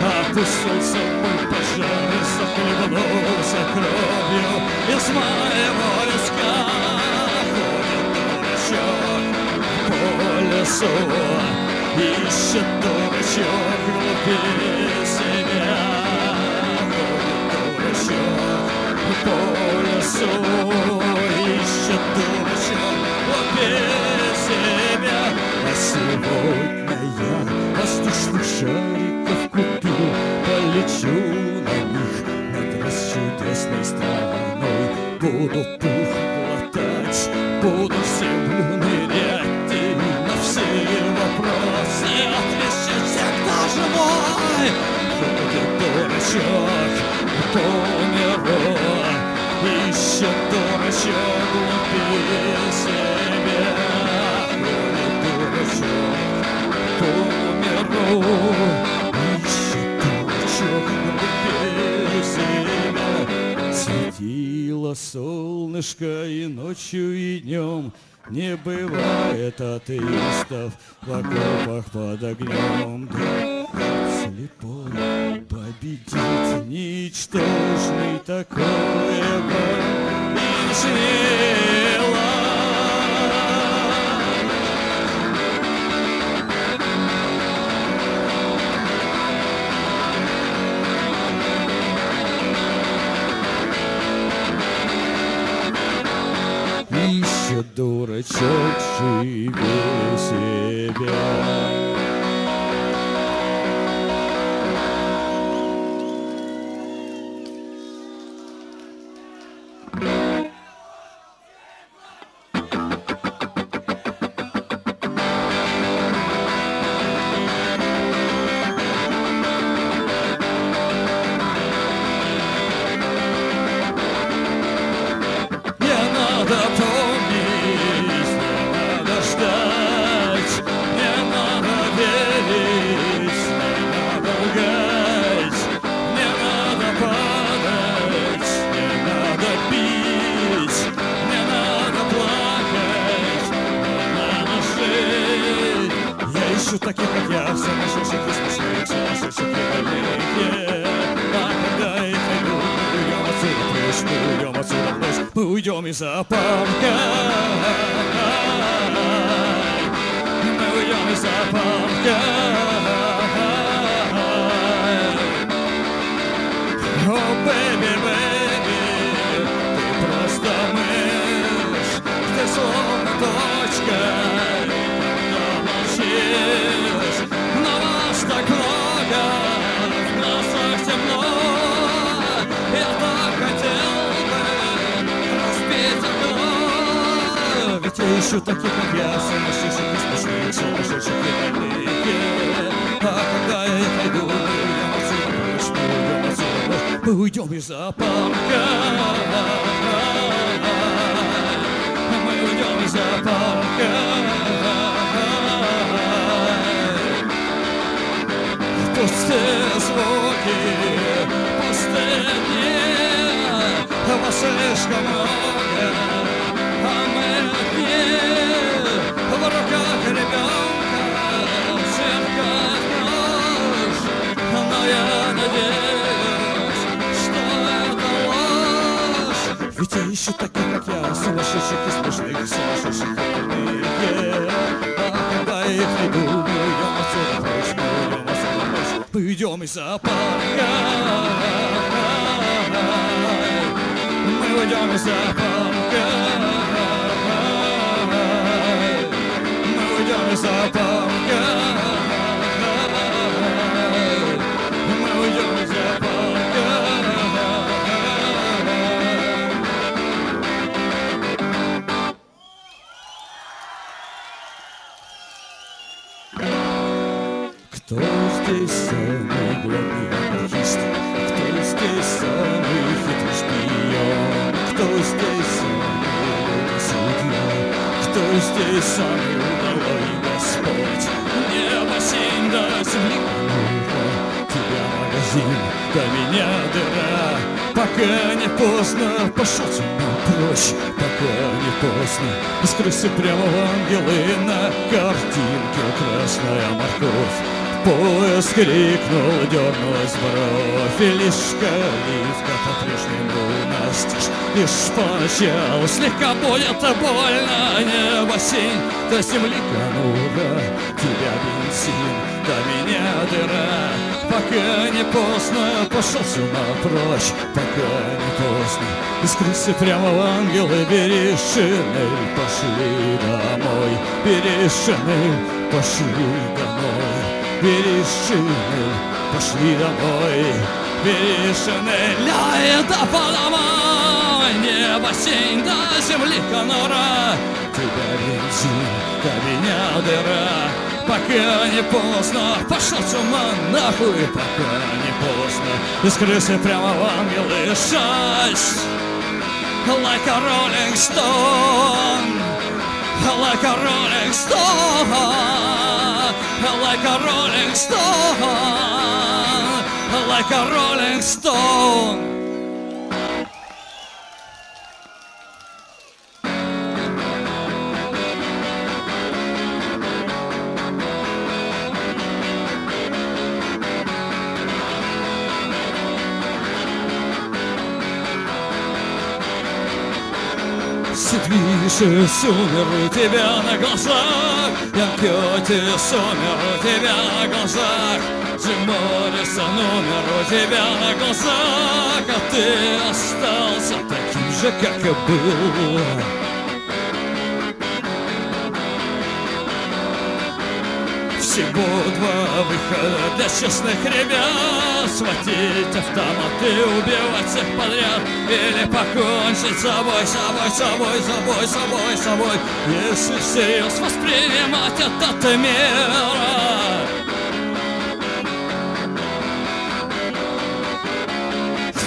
Опустился мой пожар и захлебнулся кровью из моего леска. Ходит дурачок по лесу, ищет дурачок глупее себя. Ходит дурачок по лесу, ищет дурачок глупее себя. А сегодня я воздушных шариков купил, полечу на них над расчудесной страной. Буду пух глотать, буду в землю нырять, и на все вопросы отвечу, кто же мой. Ходит дурачок по миру, ищет дурачок Солнышко и ночью, и днем не бывает атеистов в окопах под огнем. Слепой победит ничтожный, такое победило. Ищет дурачок, живи себя. Уйдем из зоопарка, мы уйдем из зоопарка. О, бэби, бэби, ты просто мышь, ты словно точка, но молчишь. Но вас так много, в носах темно, я так хотел. Ведь я ищу таких, как я, сумасшедших, бессмысленных, сумасшедших и больных. А когда я пойду, мы уйдем отсюда, мы уйдем отсюда, мы уйдем из зоопарка. Мы уйдем из зоопарка. Пустые звуки, пустые дни, а вас слишком много. В руках ребенка, в сердцах нож. Но я надеюсь, что это ложь. Ведь я ищу таких, как я, сумасшедших и смешных, сумасшедших и больных. А когда их найду, мы уйдем отсюда прочь, мы уйдем отсюда прочь. Мы уйдем из зоопарка. Мы уйдем из зоопарка. Мы уйдем из зоопарка. Кто здесь самый главный артист? Кто здесь самый хитрый шпион? Кто здесь самый судья? Кто здесь самый удалой? Небо синь до земли, тебя магазин, до меня дыра. Пока не поздно, пошел темно прочь. Пока не поздно, из крысы прямо в ангелы. На картинке красная морковь. Поезд крикнул, дернулась бровь. И лишь калитка по-прежнему настежь. Лишь поначалу слегка будет больно. Небо синь до земли канула. Тебя бензин, до меня дыра. Пока не поздно, пошел сюда прочь. Пока не поздно, из крысы прямо в ангелы. Бери шинель, пошли домой. Бери шинель, пошли домой. Бери шинель, пошли домой. Бери шинель, а это по домой. Небо синь до земли конура. Тебя бензин, до меня дыра. Пока не поздно, пошел с ума нахуй. Пока не поздно, из крысы прямо в ангелы шесть. like a rolling stone, like a rolling stone, like a rolling stone, like a rolling stone. Светлейшие сумеры у тебя на глазах, яркие сумеры у тебя на глазах, зимолится номер у тебя на глазах, а ты остался таким же, как и был. Всего два выхода для честных ребят: схватить автомат и убивать всех подряд, или покончить с собой, собой, собой, собой, собой, собой. Если всерьез воспринимать этот мир,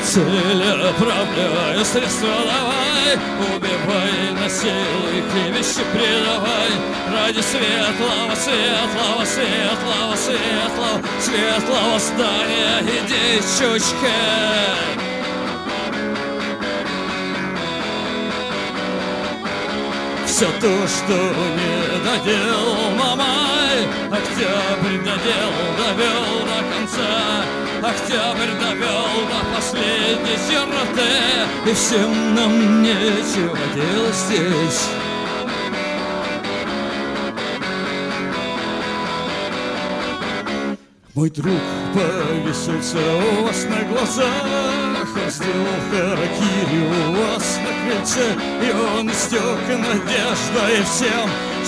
целеправдивое средство давай, убивай, насилуй, клевещи предавай. Ради светлого, светлого, светлого, светлого, светлого здания иди, чучка. Все то, что не доделал Мамай, октябрь доделал, довел до конца. Октябрь довел до последней черты, и всем нам нечего делать здесь. Мой друг повесился у вас на глазах, он сделал харакири у вас на крыльце, и он истек надеждой всем,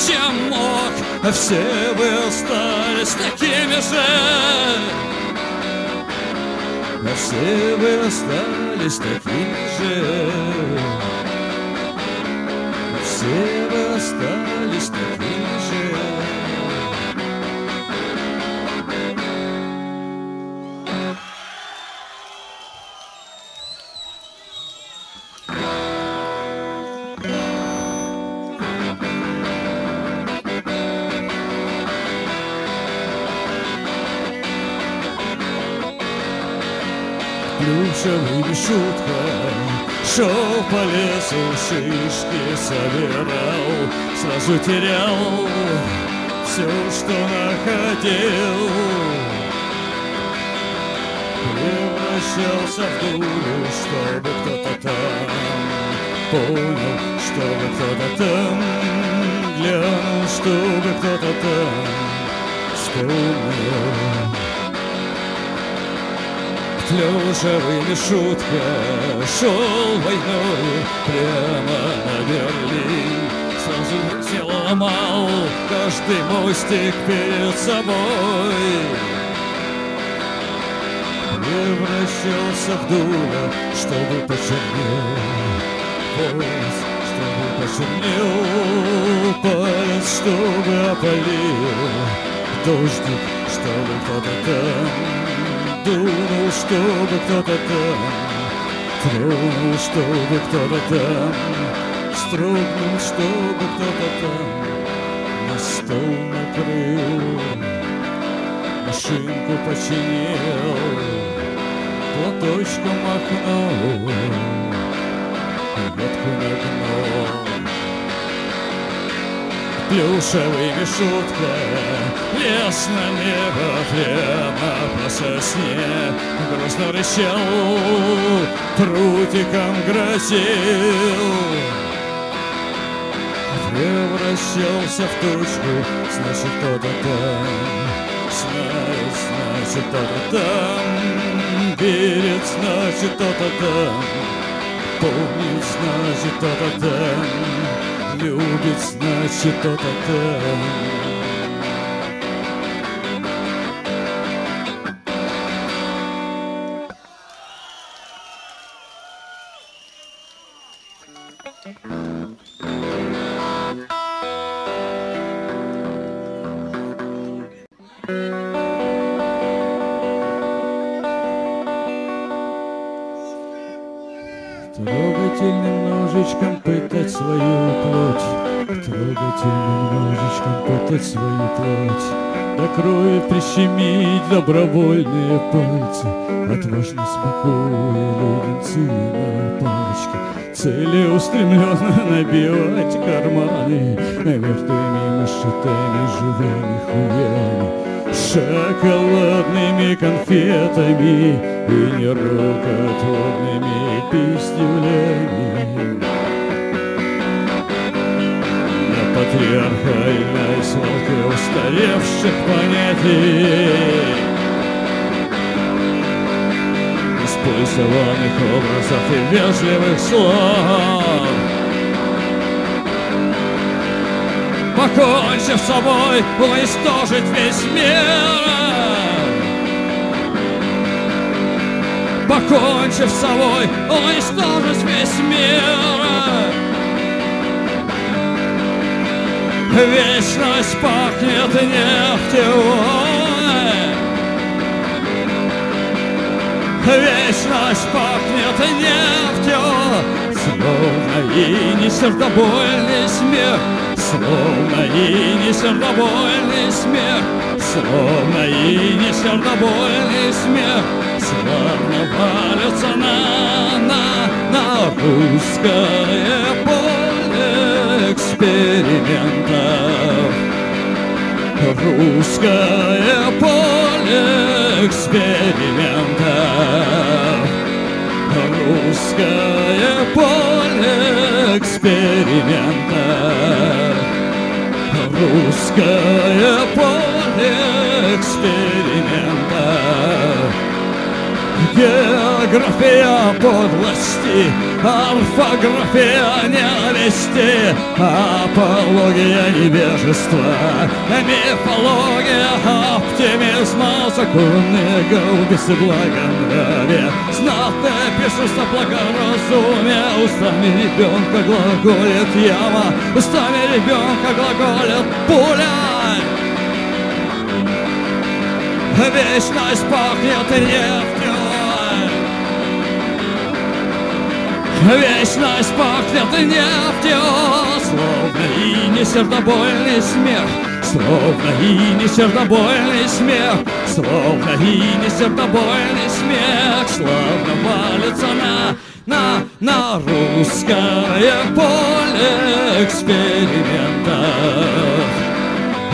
чем мог, а все вы остались такими же, а все вы остались такими же, а все вы остались такими же. Плюшевый Шутка шел по лесу, шишки собирал, сразу терял все, что находил. Превращался в дуру, чтобы кто-то там понял, чтобы кто-то там глянул, чтобы кто-то там вспомнил. Плюшевый Мишутка шел войной прямо на Берлин, сразу все ломал, каждый мостик перед собой. Превращался в дура, чтобы почернел поезд, чтобы почернел палец, чтобы опалил дождик, чтобы кто-то там думал, чтобы кто-то там тронул, чтобы кто-то там строгнул, чтобы кто-то там на стол накрыл, машинку починил, платочком махнул, ветку нагнул. Плюшевый Мишутка лез на небо прямо по сосне, грустно рычал, прутиком грозил. Превращался в тучку, значит кто-то там, значит, значит кто-то там верит, значит кто-то там помнит, значит кто-то там любит, значит, кто-то там. Трогательный нож ножичком пытать свою плоть, трогательным ножичком пытать свою плоть, до крови прищемить добровольные пальцы, отважно смакуя леденцы на палочке, целеустремленно набивать карманы мертвыми мышцами, живыми хуями, шоколадными конфетами и нерукотворными пиздюлями. На патриархальной свалке устаревших понятий, использованных образов и вежливых слов, покончив с собой, уничтожить весь мир. Покончив с собой, уничтожить весь мир. Вечность пахнет нефтью. Вечность пахнет нефтью. Словно и не сердобольный смех, словно и не сердобольный смех, словно и не сердобольный смех, словно валится на, на, на русское поле экспериментов. Русское поле экспериментов. Русское поле экспериментов. Русское поле экспериментов. География подлости, орфография ненависти, апология невежества, мифология оптимизма, законные гаубицы благонравия, знатное пишется благоразумие, устами ребенка глаголит яма, устами ребенка глаголит пуля. Вечность пахнет нефтью. Вечность пахнет нефтью. Словно и не сердобольный смех, словно и не сердобольный смех, словно и не сердобольный смех, словно валится на, на, на русское поле экспериментов.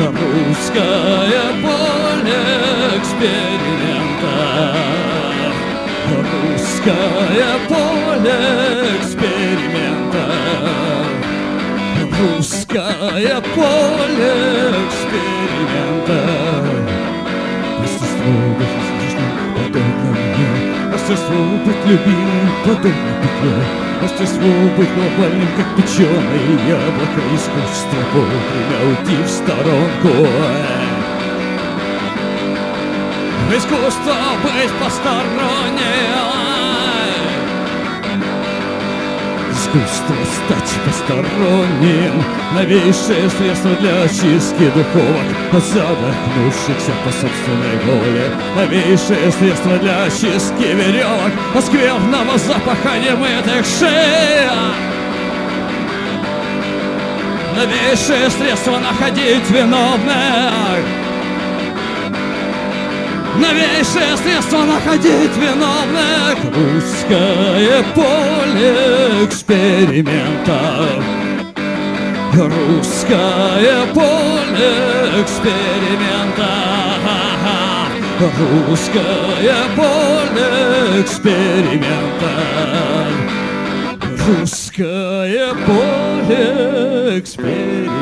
Русское поле экспериментов. Русское поле экспериментов. Русское поле экспериментов. Мастерство быть слишком подобно мне, мастерство быть любимым подобно петле, мастерство быть глобальным, как печеные яблоко, искусство вовремя уйти в сторонку. Искусство быть посторонним, искусство стать посторонним, новейшее средство для очистки духовок от задохнувшихся по собственной воле, новейшее средство для очистки веревок от скверного запаха немытых шея, новейшее средство находить виновных, новейшее средство находить виновных. Русское поле экспериментов. Русское поле экспериментов. Русское поле экспериментов. Русское поле экспериментов.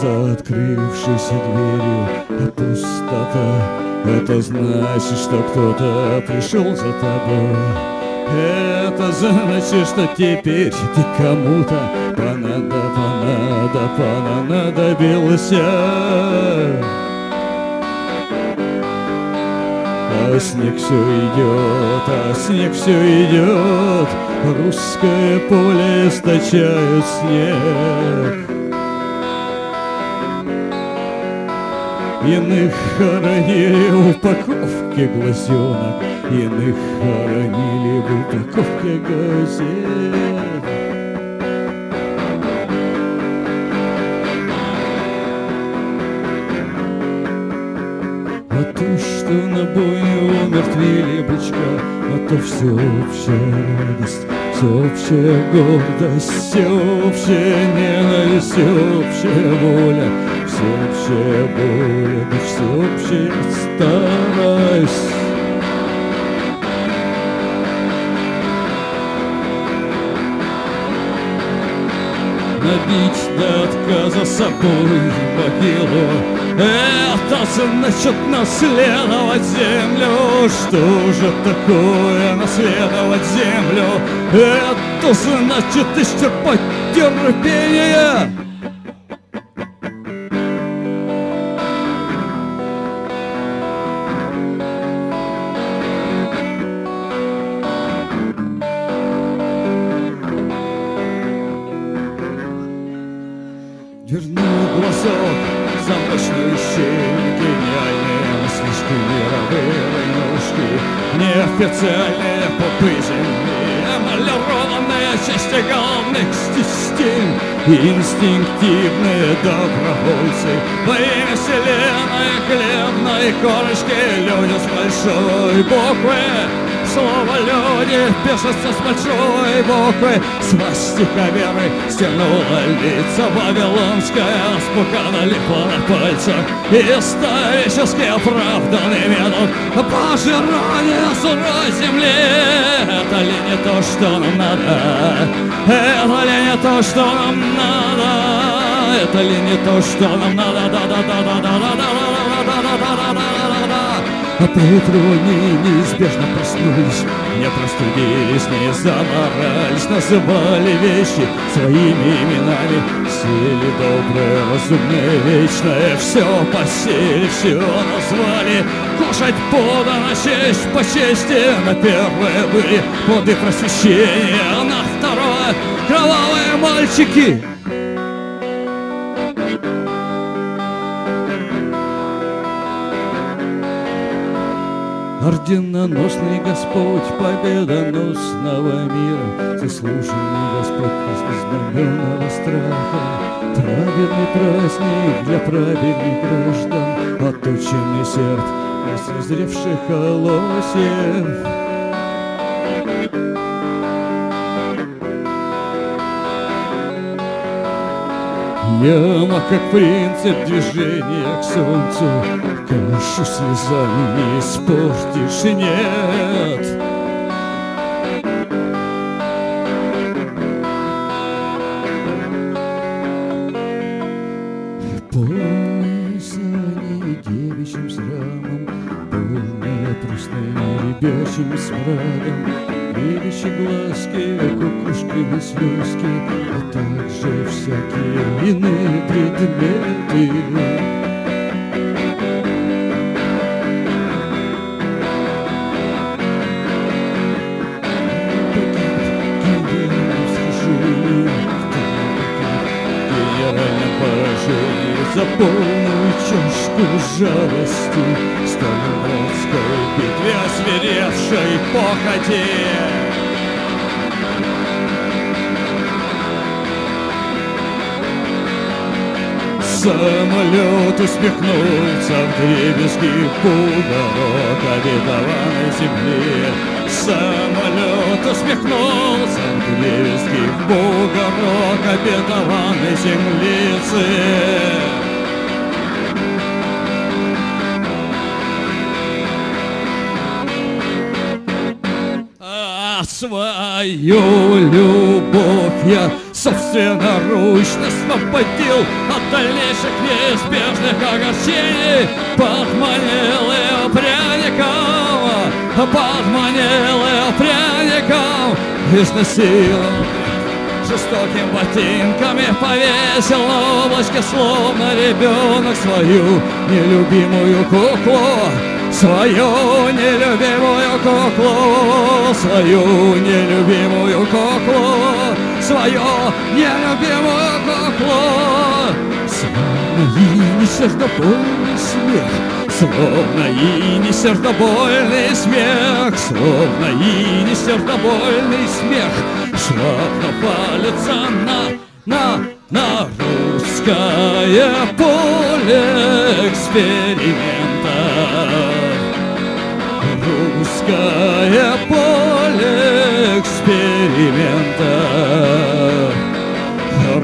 За открывшейся дверью пустота, это значит, что кто-то пришел за тобой. Это значит, что теперь ты кому-то понадо, понадо, понадобился. А снег все идет, а снег все идет, русское поле источает снег. Иных хоронили в упаковке гласенок, иных хоронили в упаковке газет. А то, что на бою умертвили бычка, а то всеобщая радость, всеобщая гордость, всеобщая ненависть, всеобщая воля, всеобщая боль, всеобщая старость. Набить до отказа собой могилу, это значит наследовать землю. Что же такое наследовать землю? Это значит исчерпать терпение. Неофициальные попы земли, эмалированные части головных систем, инстинктивные добровольцы во имя вселенной хлебной корочки. Люди с большой буквы, слово «люди» пишется с большой буквы. Свастика веры стянула лица, вавилонская азбука налипла на пальцах. Исторически оправданный метод пожирания сырой земли. Это ли не то, что нам надо? Это ли не то, что нам надо? Это ли не то, что нам надо? От утренней неизбежно проснулись, не простудились, не заморались, называли вещи своими именами, сели добрые, разумные, вечное, все посели, все назвали, кушать подано, честь по чести. На первое были плоды просвещения, а на второе кровавые мальчики. Орденоносный Господь победоносного мира, заслуженный Господь краснознаменного страха, праведный праздник для праведных граждан, отученный сердц для созревших колосьев. Яма как принцип движения к солнцу, кашу слезами не испортишь, и нет. Полные сани девичьим срамом, полные трусные ребячим смрадом, девичьи глазки, кукушкины слезки, а также всякие иные предметы. Генеральное поражение за полную чашку жалости. Сталинградской битве озверевшей похоти. Самолет усмехнулся вдребезги кувырок обетованной земли. Самолет усмехнулся вдребезги кувырок обетованной землицы. Свою любовь я собственноручно освободил от дальнейших неизбежных огорчений. Подманил ее пряником, подманил ее пряником, изнасиловал жестоким ботинками, повесил на облачке, словно ребенок, свою нелюбимую куклу. Свою нелюбимую куклу, свою нелюбимую куклу, свою нелюбимую куклу. Свои сердобольный смех, словно и не сердобольный смех, словно и не сердобольный смех, словно палится на, на, на русское поле экспериментов, русское поле экспериментов,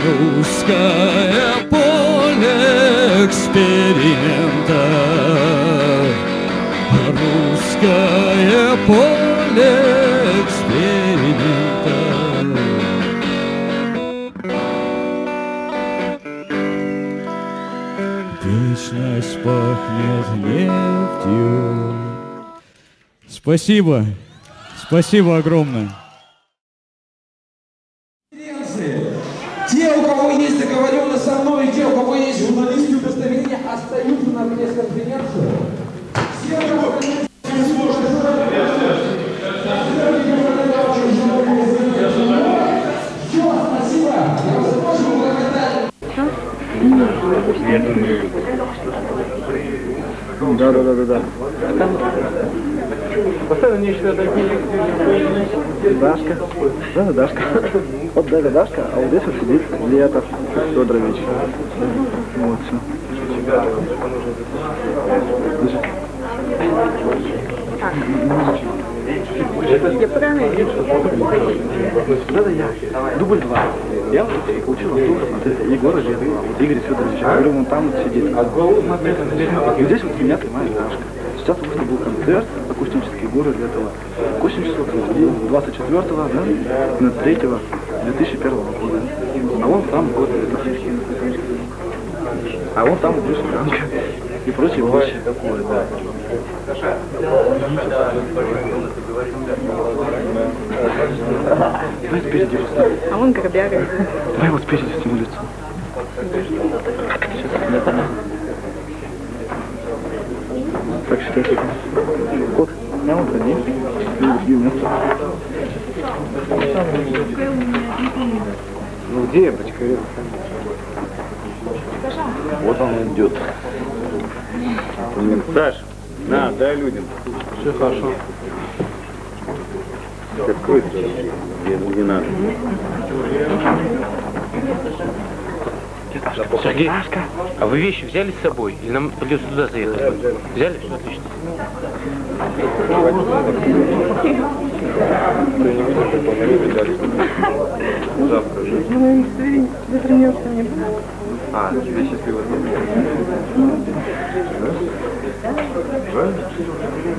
русское поле экспериментов, русское поле экспериментов. Вечность пахнет нефтью. Спасибо. Спасибо огромное. Те, у кого есть договоренность со мной, и те, у кого есть журналистские удостоверения, остаются на пресс-конференцию. Все, у кого не сможет, все, спасибо. Я вас очень благодарен. Да, да, да, да. Поставим нечто такие. Дашка. Да, Дашка. Вот да, Дашка, а вот здесь вот сидит Летов Федорович. Вот все. Я правильно вижу? Дубль два. Я вот получил автограф от Егора Летова, от Игоря Федоровича. Я говорю, он там сидит. И здесь вот меня понимает Дашка. Сейчас просто был концерт акустический Егора Летова. Восемь часов двадцать четвёртого, да, на третьего две тысячи первого года. А он там год Летовский. А он там Вышканка и прочее вещи. Давай спереди. А он горбяга. Давай вот спереди с ним лицо. Так считайте. Кот. Я вот за ним. Ну где я, бочка? Вот он идет. Саш, на, дай людям. Все хорошо. Какой-то не надо. Сергей, Сашка, а вы вещи взяли с собой? Или нам придется туда заехать? Взяли? Все отлично. Завтра же. Ну, затремелся мне. А, вещи с его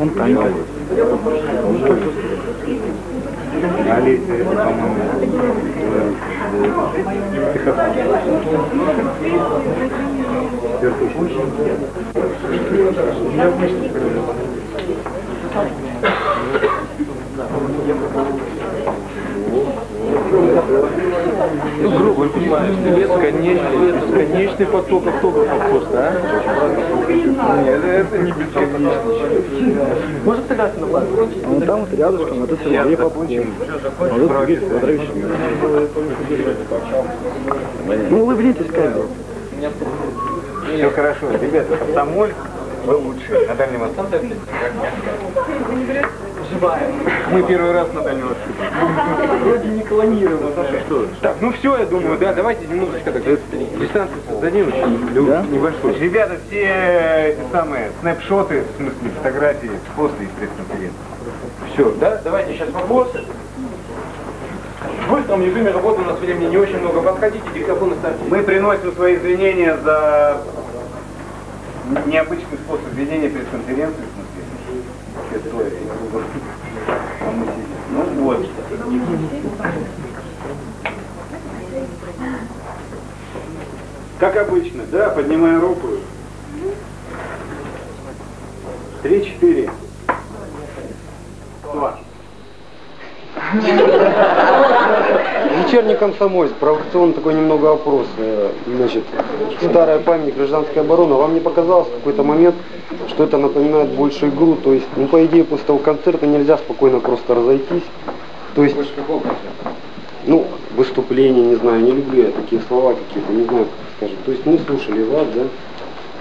он Танька. А Леся, это, по-моему, ну, грубо, понимаешь, бесконечный, это бесконечный поток автографов просто, а? Нет, это не бесконечный. Может, согласен на план? Ну, там вот рядышком, это Сергей Попков. А вот Сергей Федорович. Ну, улыбнитесь, камеру. Все хорошо, ребята, Комсомольск, вы лучшие, на Дальнем Востоке. Мы первый раз на Дальнем Востоке. Вроде не клонировано. Так, ну все, я думаю, да, давайте немножечко так, дистанцию создадим, очень небольшую. Ребята, все эти самые снэпшоты, в смысле фотографии, после пресс-конференции. Все, да, давайте сейчас вопросы. В этом режиме работы у нас времени не очень много. Подходите, диктофоны ставьте. Мы приносим свои извинения за необычный способ ведения пресс-конференции. Ну вот. Как обычно, да, поднимаем руку. Три, четыре. Два. Вечерний комсомольск, провокационный такой немного опрос. Значит, старая память, гражданская оборона. Вам не показалось в какой-то момент, что это напоминает больше игру? То есть, ну, по идее, после того концерта нельзя спокойно просто разойтись. То есть, ну, выступление, не знаю, не люблю я такие слова какие-то, не знаю, как скажем. То есть мы слушали вас, да?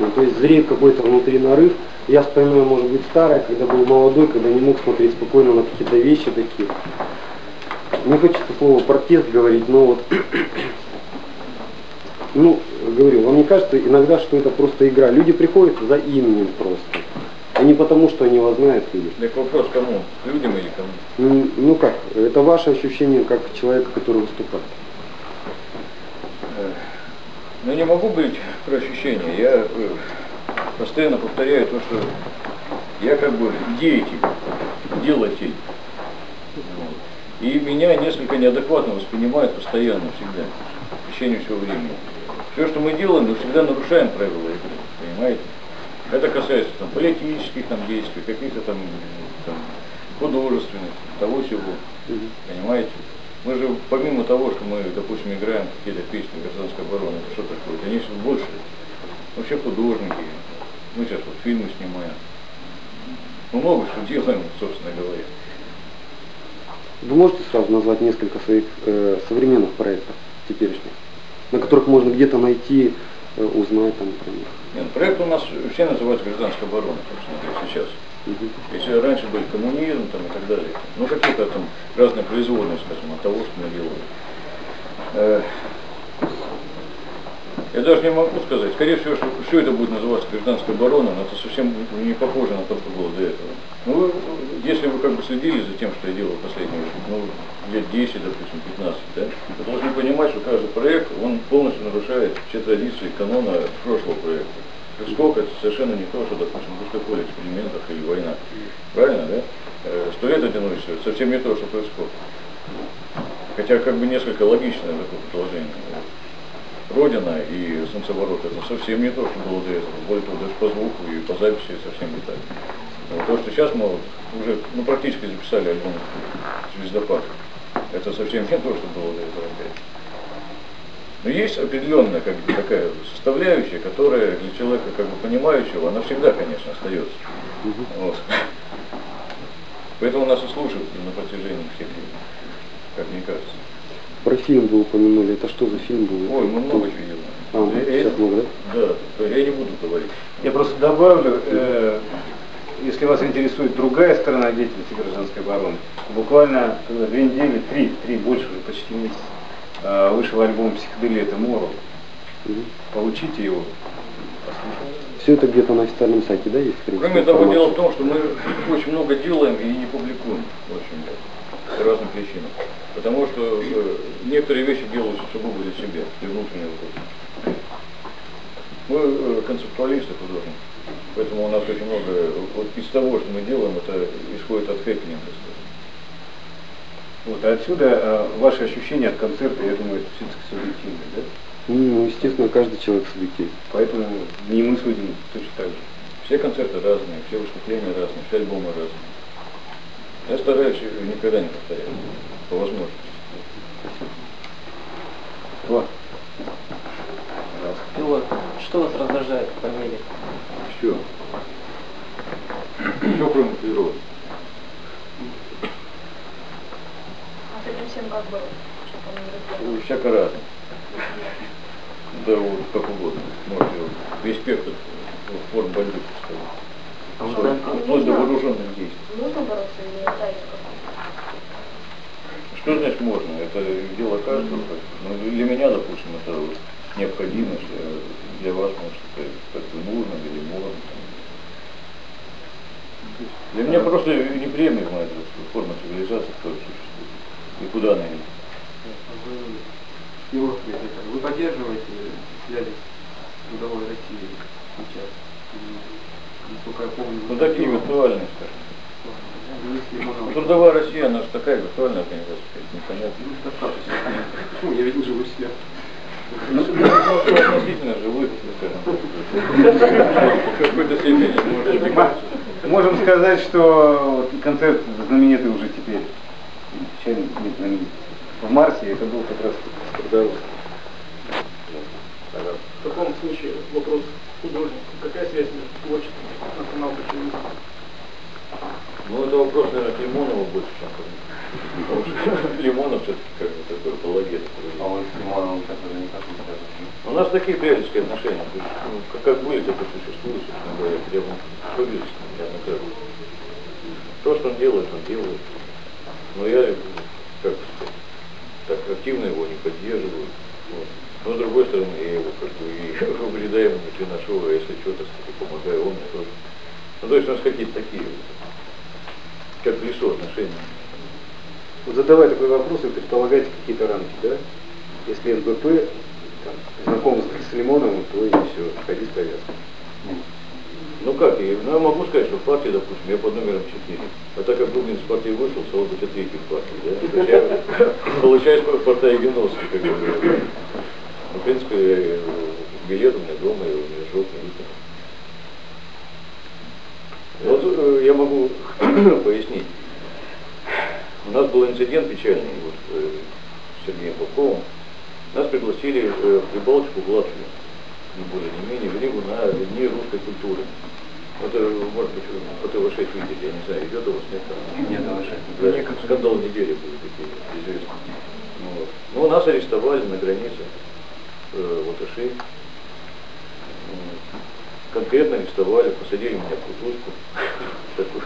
ну, то есть зреет какой-то внутри нарыв. Я вспоминаю, может быть, старое, когда был молодой, когда не мог смотреть спокойно на какие-то вещи такие. Не хочется слово протест говорить, но вот, ну, говорю, вам не кажется иногда, что это просто игра? Люди приходят за именем просто, а не потому, что они вас знают. Или... Так вопрос кому? К людям или кому? Ну, ну как, это ваше ощущение как человека, который выступает? Ну, не могу говорить про ощущения. Я постоянно повторяю то, что я как бы деятель, делатель. И меня несколько неадекватно воспринимают постоянно, всегда, в течение всего времени. Все, что мы делаем, мы всегда нарушаем правила игры, понимаете? Это касается там политических там действий, каких-то там, там художественных, того всего, понимаете? Мы же, помимо того, что мы, допустим, играем какие-то песни «Гражданской обороны», это что такое? Это нечто больше. Вообще художники, мы сейчас вот фильмы снимаем. Ну, много что делаем, собственно говоря. Вы можете сразу назвать несколько своих э, современных проектов, теперешних, на которых можно где-то найти, э, узнать там, например? Нет, проект у нас все называют «Гражданская оборона», собственно, сейчас. Угу. Если раньше был коммунизм там, и так далее, ну какие-то там разные производные, скажем, от того, что мы делаем. Э, я даже не могу сказать, скорее всего, что все это будет называться «Гражданская оборона», но это совсем не похоже на то, что было до этого. Ну, если вы как бы следили за тем, что я делал последние, ну, лет десять, допустим, пятнадцать, да, вы должны понимать, что каждый проект, он полностью нарушает все традиции канона прошлого проекта. Сколько, это совершенно не то, что, допустим, «Русское поле экспериментов» или «Война». Правильно, да? Сто лет одиночества, совсем не то, что происходит. Хотя, как бы, несколько логичное такое предложение. «Родина» и «Солнцеворот» — это совсем не то, что было до этого. Более того, даже по звуку и по записи совсем не так. То, что сейчас мы уже, ну, практически записали альбом «Звездопад», это совсем не то, что было до этого опять. Но есть определенная как бы, такая составляющая, которая для человека как бы понимающего, она всегда, конечно, остается. Вот. Поэтому нас и слушают на протяжении всех лет, как мне кажется. Про фильм вы упомянули. Это что за фильм был? Ой, мы много чего делаем. А, я, я, много, да? Да, я не буду говорить. Я просто добавлю, э, если вас интересует другая сторона деятельности гражданской обороны, буквально две недели, три, три, больше уже почти месяц, э, вышел альбом «Психоделия» — это «Мороу». Угу. Получите его. Послушайте. Все это где-то на официальном сайте, да, есть? Кроме того, дело в том, что мы очень много делаем и не публикуем, в общем-то, по разным причинам. Потому что некоторые вещи делаются сугубо для себя, для внутреннего рода. Мы концептуалисты, художники, поэтому у нас очень много, вот из того, что мы делаем, это исходит от хэппининга. Вот, а отсюда ваши ощущения от концерта, я думаю, это все-таки субъективно, да? Ну, естественно, каждый человек субъективен. Поэтому не мы судим точно так же. Все концерты разные, все выступления разные, все альбомы разные. Я стараюсь никогда не повторять. По возможности. Два. Пилот, что вас раздражает в фамилии? Все. Все, кроме природы. А с этим всем как было? Ну, всяко разное. Да, вот, как угодно. Можете вот, весь спектр в форм борьбы поставить. А да, ну, для вооруженных действий. Нужно бороться или оставить? Что значит можно? Это дело каждого. Но для меня, допустим, это вот необходимость, а для вас, может, это как бы нужно или можно. Для меня просто неприемлема эта форма цивилизации, которая существует. И куда она идет? Вы, вы поддерживаете связи с трудовой Россией сейчас? Насколько я помню... Ну такие виртуальные, скажем. Трудовая Россия, она же такая виртуальная организация, непонятно. Ну, я видел живых себя. Ну, относительно живых, в какой-то степени. Можем сказать, что концерт знаменитый уже теперь. В марте это был как раз трудовой. В таком случае вопрос художника. Какая связь между творчеством национал-большевизма? Ну, это вопрос, наверное, к Лимонову больше, чем Лимонов все-таки как бы такой апологет. А он с Лимоновым как-то никак не связан. У нас такие приятельские отношения. Как были, так и существуют, собственно говоря, где мы судились, я накажу. То, что он делает, он делает. Но я, как сказать, так активно его не поддерживаю. Вот. Но с другой стороны, я его как бы и вреда ему не приношу, а если что-то, кстати, помогаю, он мне тоже. Ну, то есть у нас какие-то такие, как в лесу, отношения. Вот задавая такой вопрос, вы предполагаете какие-то рамки, да? Если эн бэ пэ там, знаком с Лимоновым, то и все, ходи с повязкой. Ну как, я, ну, я могу сказать, что в партии, допустим, я под номером четыре. А так как Дубин с партии вышел, стал быть от третьей партии, да? Получается, что партия Геновская, как говорится. В принципе, билет у меня дома, я его не жёг, не видно. Вот я могу пояснить. У нас был инцидент печальный вот, с Сергеем Попковым. Нас пригласили в Прибалтику, в Латвию, не более не менее, в Ригу на Дни русской культуры. Это, может быть, по тэ вэ шесть видели, я не знаю, идет у вас нет там. Нет, даже скандал недели были такие известные. Вот. Но нас арестовали на границе э, латышей. Конкретно арестовали, посадили меня в кутузку.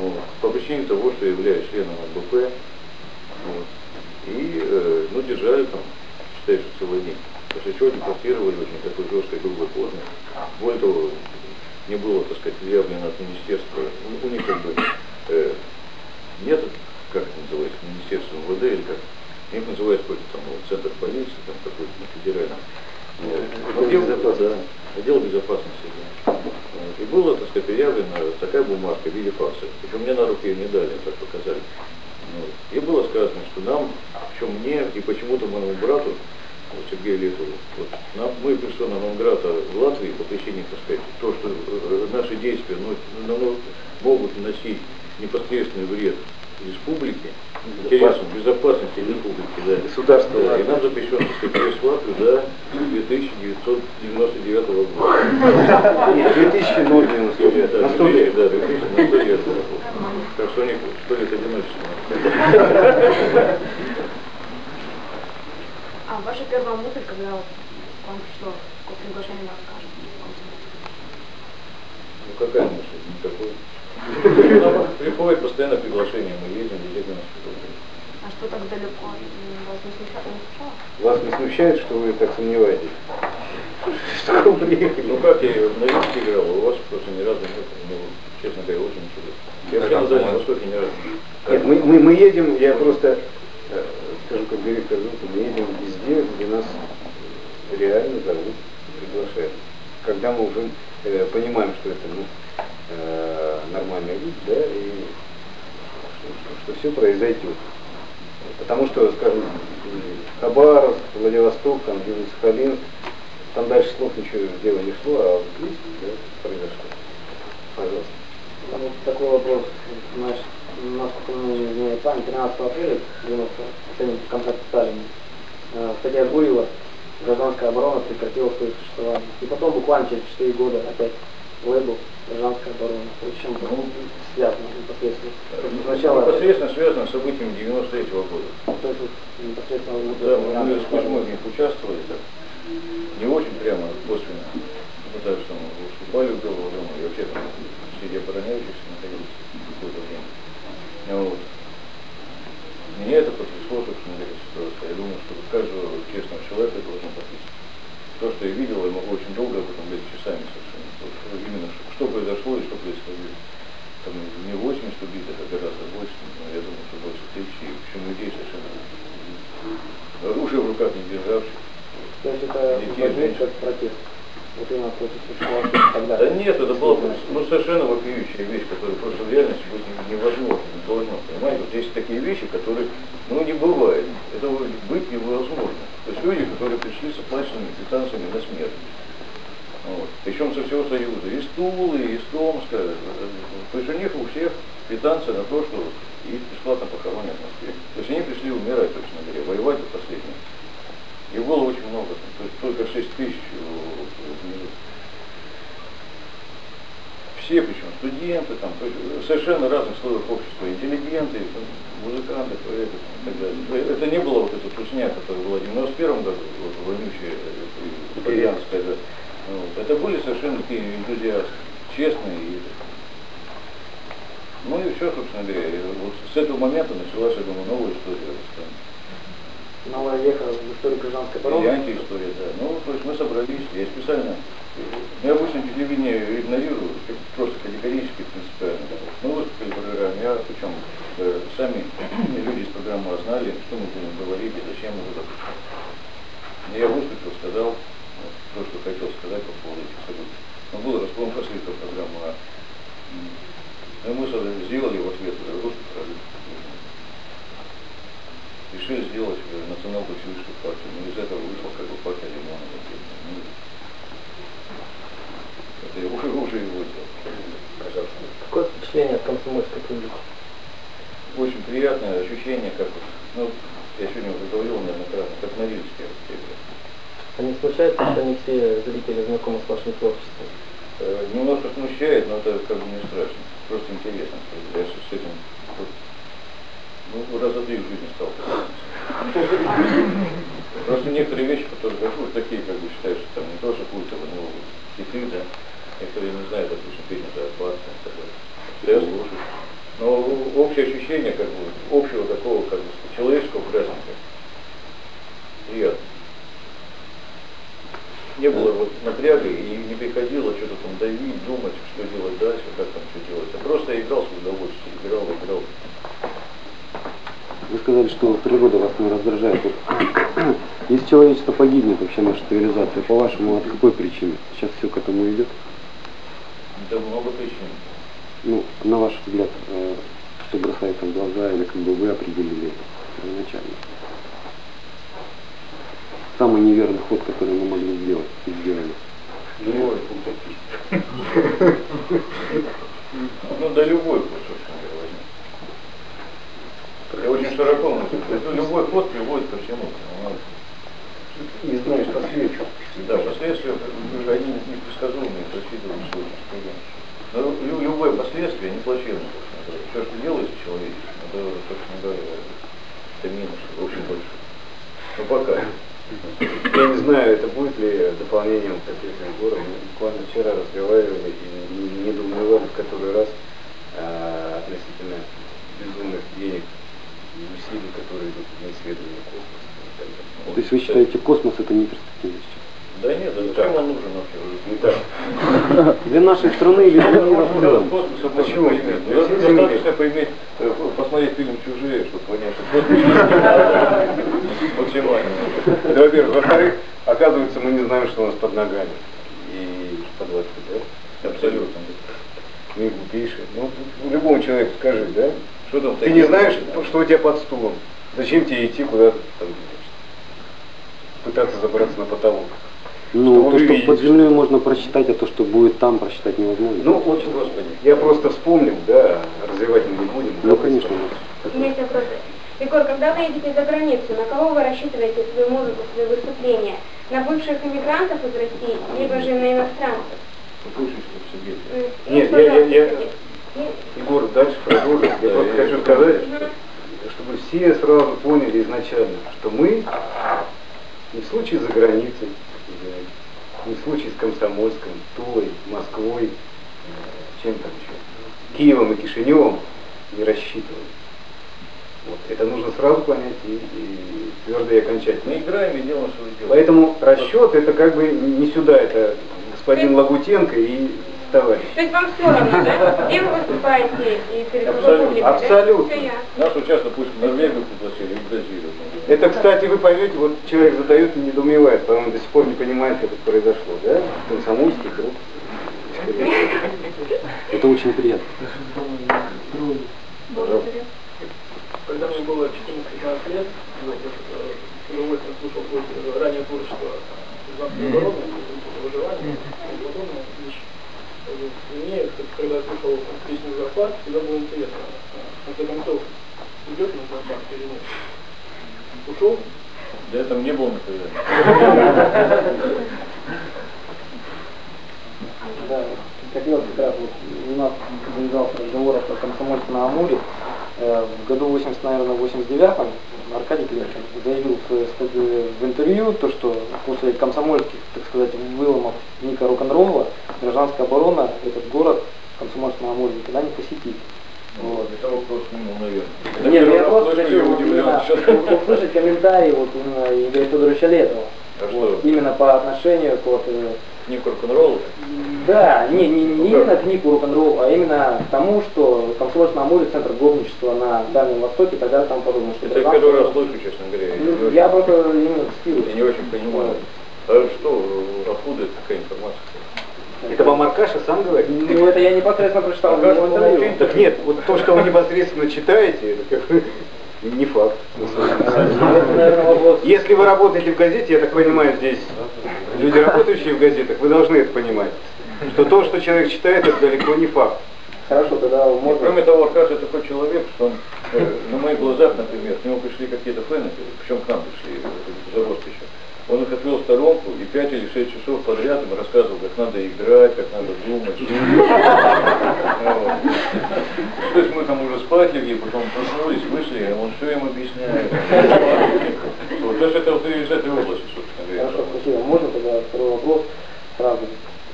Вот. По причине того, что я являюсь членом эн бэ пэ. Вот. И э, ну, держали там, считай, что целый день. После чего депортировали очень такой жесткой грубой формой. Более того, не было, так сказать, явлено от министерства. У них как бы э, нет, как это называется, министерство МВД или как. У них называется какой-то там центр полиции, там какой-то федеральный. Вот. Отдел, да, отдел безопасности. Да. И было, так сказать, явлена такая бумажка в виде факса. Причем мне на руки ее не дали, так показали. И было сказано, что нам, причем мне и почему-то моему брату, вот, Сергею Летову, вот, нам, мы персона нон-грата в Латвии по причине, так сказать, то, что наши действия ну, могут наносить непосредственный вред республике, интересам безопасности республики, да, государства, да, и нам запрещено, так сказать, через Латвию до две тысячи девятьсот девяносто девятого года. две тысячи девятого года. На сто лет. Да, две тысячи на сто лет. Так что у них сто лет одиночества. А ваша первая мысль, когда вам пришло приглашение на рассказ? Ну какая мысль? Никакой. Приходит постоянно приглашение, мы едем, едем на спектакль. А что так далеко? Вас не смущало? Вас не смущает, что вы так сомневаетесь? Что вы приехали? Ну как я на риске играл, у вас просто ни разу нет, ну, честно говоря, очень ничего. Я вообще на Дальнем Востоке ни разу не. Нет, мы, мы, мы едем, я просто, скажу как директор группы, мы едем везде, где нас реально зовут, приглашают. Когда мы уже э, понимаем, что это, ну, нормальный вид, да, и что, что, что все произойдет. Потому что, скажем, Хабаровск, Владивосток, там, Южный Сахалин, там дальше слов ничего дела не шло, а вот здесь, да, произошло. Пожалуйста. Там вот такой вопрос, значит, насколько мы знаем, тринадцатого апреля, девяносто, контракт с Сталином, статья Гурьева, гражданская оборона прекратила свое существование. И потом буквально через четыре года опять лейбл «Гражданская оборона». Причем ну, связано непосредственно. Сначала непосредственно это... связано с событиями девяносто третьего года. То есть непосредственно... Да, мы, мы с Кузьмой в них участвовали, так. Не очень прямо, косвенно. Мы даже там уступали в Белого дома, и вообще там среди обороняющихся находились какое-то время. Вот. Меня это потрясло, собственно говоря, ситуация. Я думаю, что каждого честного человека должно потрясти. То, что я видел, я могу очень долго об этом говорить часами совершенно. Именно что произошло и что происходило. Там не восемьдесят убитых, а гораздо больше, но я думаю, что больше тысячи, в общем, людей совершенно оружие в руках не державших. То есть это возник как протест? Вот именно против существовавшего тогда? Да нет, это была ну, совершенно вопиющая вещь, которая просто в реальности быть невозможно, не должно, понимаете? Вот есть такие вещи, которые, ну, не бывает. Это быть невозможно. То есть люди, которые пришли с оплаченными квитанциями на смерть. Вот. Причем со всего Союза, из Тулы, из Томска, то есть у них у всех квитанция на то, что их бесплатно похоронят в Москве. То есть они пришли умирать, собственно говоря, воевать до последнего. И было очень много, то есть только шесть тысяч внизу. все, причем студенты, там, совершенно разных слоев общества, интеллигенты, музыканты, поэты и так далее. Это не было вот эта тусня, которая была в девяносто первом году, вот, вонючая, итальянская, да. Вот. Это были совершенно такие энтузиасты, честные. И... Ну и все, собственно говоря, и вот с этого момента началась, я думаю, новая история. Новая веха в истории гражданской обороны. И антиистория, да. Ну, то есть мы собрались, я специально, я обычно телевидение игнорирую, просто категорически, принципиально. Мы выступили в программе, я, причем э, сами люди из программы знали, что мы будем говорить и зачем мы это. Я выступил, сказал вот, то, что хотел сказать по поводу этих событий. Но был расклон после этого программы, но мы сделали в ответ уже русский прорыв. Решили сделать национал-большевистскую партию, но из этого вышла как бы партия Лимонова. Это я уже, уже его делал. Какое впечатление от комсомольской публики? Очень приятное ощущение, как, ну, я сегодня уже говорил, наверное, как на Рижском. А не смущает, что не все зрители знакомы с вашим творчеством? Э, немножко смущает, но это как бы не страшно. Просто интересно. Я с этим... Ну, раза три в жизни стал. Просто некоторые вещи, которые вот такие, как бы считаешь, что там не то, что культовые, но хиты, да. Некоторые не знают, допустим, песни, да, классные и так далее. Я слушаю. Но общее ощущение, как бы, общего такого, как бы, человеческого праздника. Приятно. Не было вот напряга и не приходило что-то там давить, думать, что делать дальше, как там что делать. Я просто играл с удовольствием, играл, играл. Вы сказали, что природа вас не раздражает. Если человечество погибнет, вообще наша цивилизация, по-вашему, от какой причины? Сейчас все к этому идет? Да много причин. Ну, на ваш взгляд, э, что бросается в глаза, или как бы вы определили это изначально? Самый неверный ход, который мы могли сделать, и сделали. Любой ход. Ну да, любой ход, собственно говоря. Я очень широко, любой ход приводит ко всему. Не знаешь последствия. Да, последствия, они непредсказуемые, просчитываемые сегодня. Но любое последствие не плачевное. Все, что делается человек, это, собственно говоря, это минус, очень больше. Но пока. Я не знаю, это будет ли дополнением к этим горам. Мы буквально вчера разговаривали и недоумевали в который раз а, относительно безумных денег. Усилий, которые идут на исследование космоса. То есть вы считаете, космос это не перспектива сейчас? Да нет, да зачем он нужен вообще? Не так. Для нашей страны или для мира в целом? Почему? Достаточно поиметь, посмотреть фильм «Чужие», чтобы понять, что космос. Во-первых. Во-вторых, оказывается, мы не знаем, что у нас под ногами. И под двадцать лет, да? Абсолютно. Мы глупейшие. Ну, любому человеку скажи, да? Ты не знаешь, что у тебя под стулом. Зачем тебе идти куда-то там, пытаться забраться на потолок? Ну, то, что под землей можно прочитать, а то, что будет там, прочитать невозможно. Ну, очень Господи. Я просто вспомнил, да, развивать мы не будем. Ну, конечно. Есть вопрос. Егор, когда вы едете за границу, на кого вы рассчитываете свою музыку, свои выступления? На бывших иммигрантов из России, либо же на иностранцев? Нет, я... я, я... Егор, дальше продолжим. Я просто хочу сказать, чтобы все сразу поняли изначально, что мы не в случае за границей, не в случае с Комсомольском, Тулой, Москвой, чем там еще, Киевом и Кишиневом не рассчитываем. Вот. Это нужно сразу понять и, и твердо и окончательно. Мы играем и делаем, что делаем. Поэтому расчет это как бы не сюда, это господин Лагутенко и... Товарищ. То есть вам все равно, да? Где вы выступаете и перед публикой? Абсолютно. Нас участок, пусть в Норвегию пригласили, в Бразилию. Это, кстати, вы поймете, вот человек задает и недоумевает, по-моему, до сих пор не понимает, как это произошло, да? Комсомольский круг. Это очень приятно. Когда мне было четырнадцать-пятнадцать лет, я удовольствием слушал ранее творчество «Гражданской обороны», «Выживание» и подобное. Мне, когда я слушал песню «Звездопад», всегда было интересно, в конце концов, идет на «Звездопад» или нет. Ушел? Да это мне было неприятно. Да, как раз вот Телеграфом Аркадий Клешин заявил в интервью, то, что после комсомольских, так сказать, выломов ника рок-н-ролла, гражданская оборона этот город Комсомольск-на-Амуре никогда не посетит. Вот. Это вопрос, ну, наверное. Нет, я просто хочу услышать комментарий вот именно Егора Летова. А вот, именно по отношению к вот, нику рок-н-роллу? Да, не, не, не именно к нику рок-н-роллу, а именно к тому, что Комсомольск-на-Амуре центр гопничества на Дальнем Востоке, тогда там подумал, что... Это я первый раз слышу, честно говоря. Я, я просто именно скидываю. Я не очень понимаю. А что, откуда такая информация? Это вам Аркаша сам говорит? Ну, это я непосредственно прочитал. Аркаша, ну, это... Так нет, вот то, что вы непосредственно читаете, это как бы не факт. Если вы работаете в газете, я так понимаю, здесь люди, работающие в газетах, вы должны это понимать, что то, что человек читает, это далеко не факт. Хорошо, тогда можно... Кроме того, Аркаша такой человек, что он э, на моих глазах, например, к нему пришли какие-то фэны, причем к нам пришли, э, за рост еще. Он их отвел в сторонку и пять или шесть часов подряд им рассказывал, как надо играть, как надо думать. То есть мы там уже спать легли, потом проснулись, вышли, а он все им объясняет. Даже это вот из этой области, собственно говоря. Хорошо, спасибо. Можно тогда второй вопрос сразу?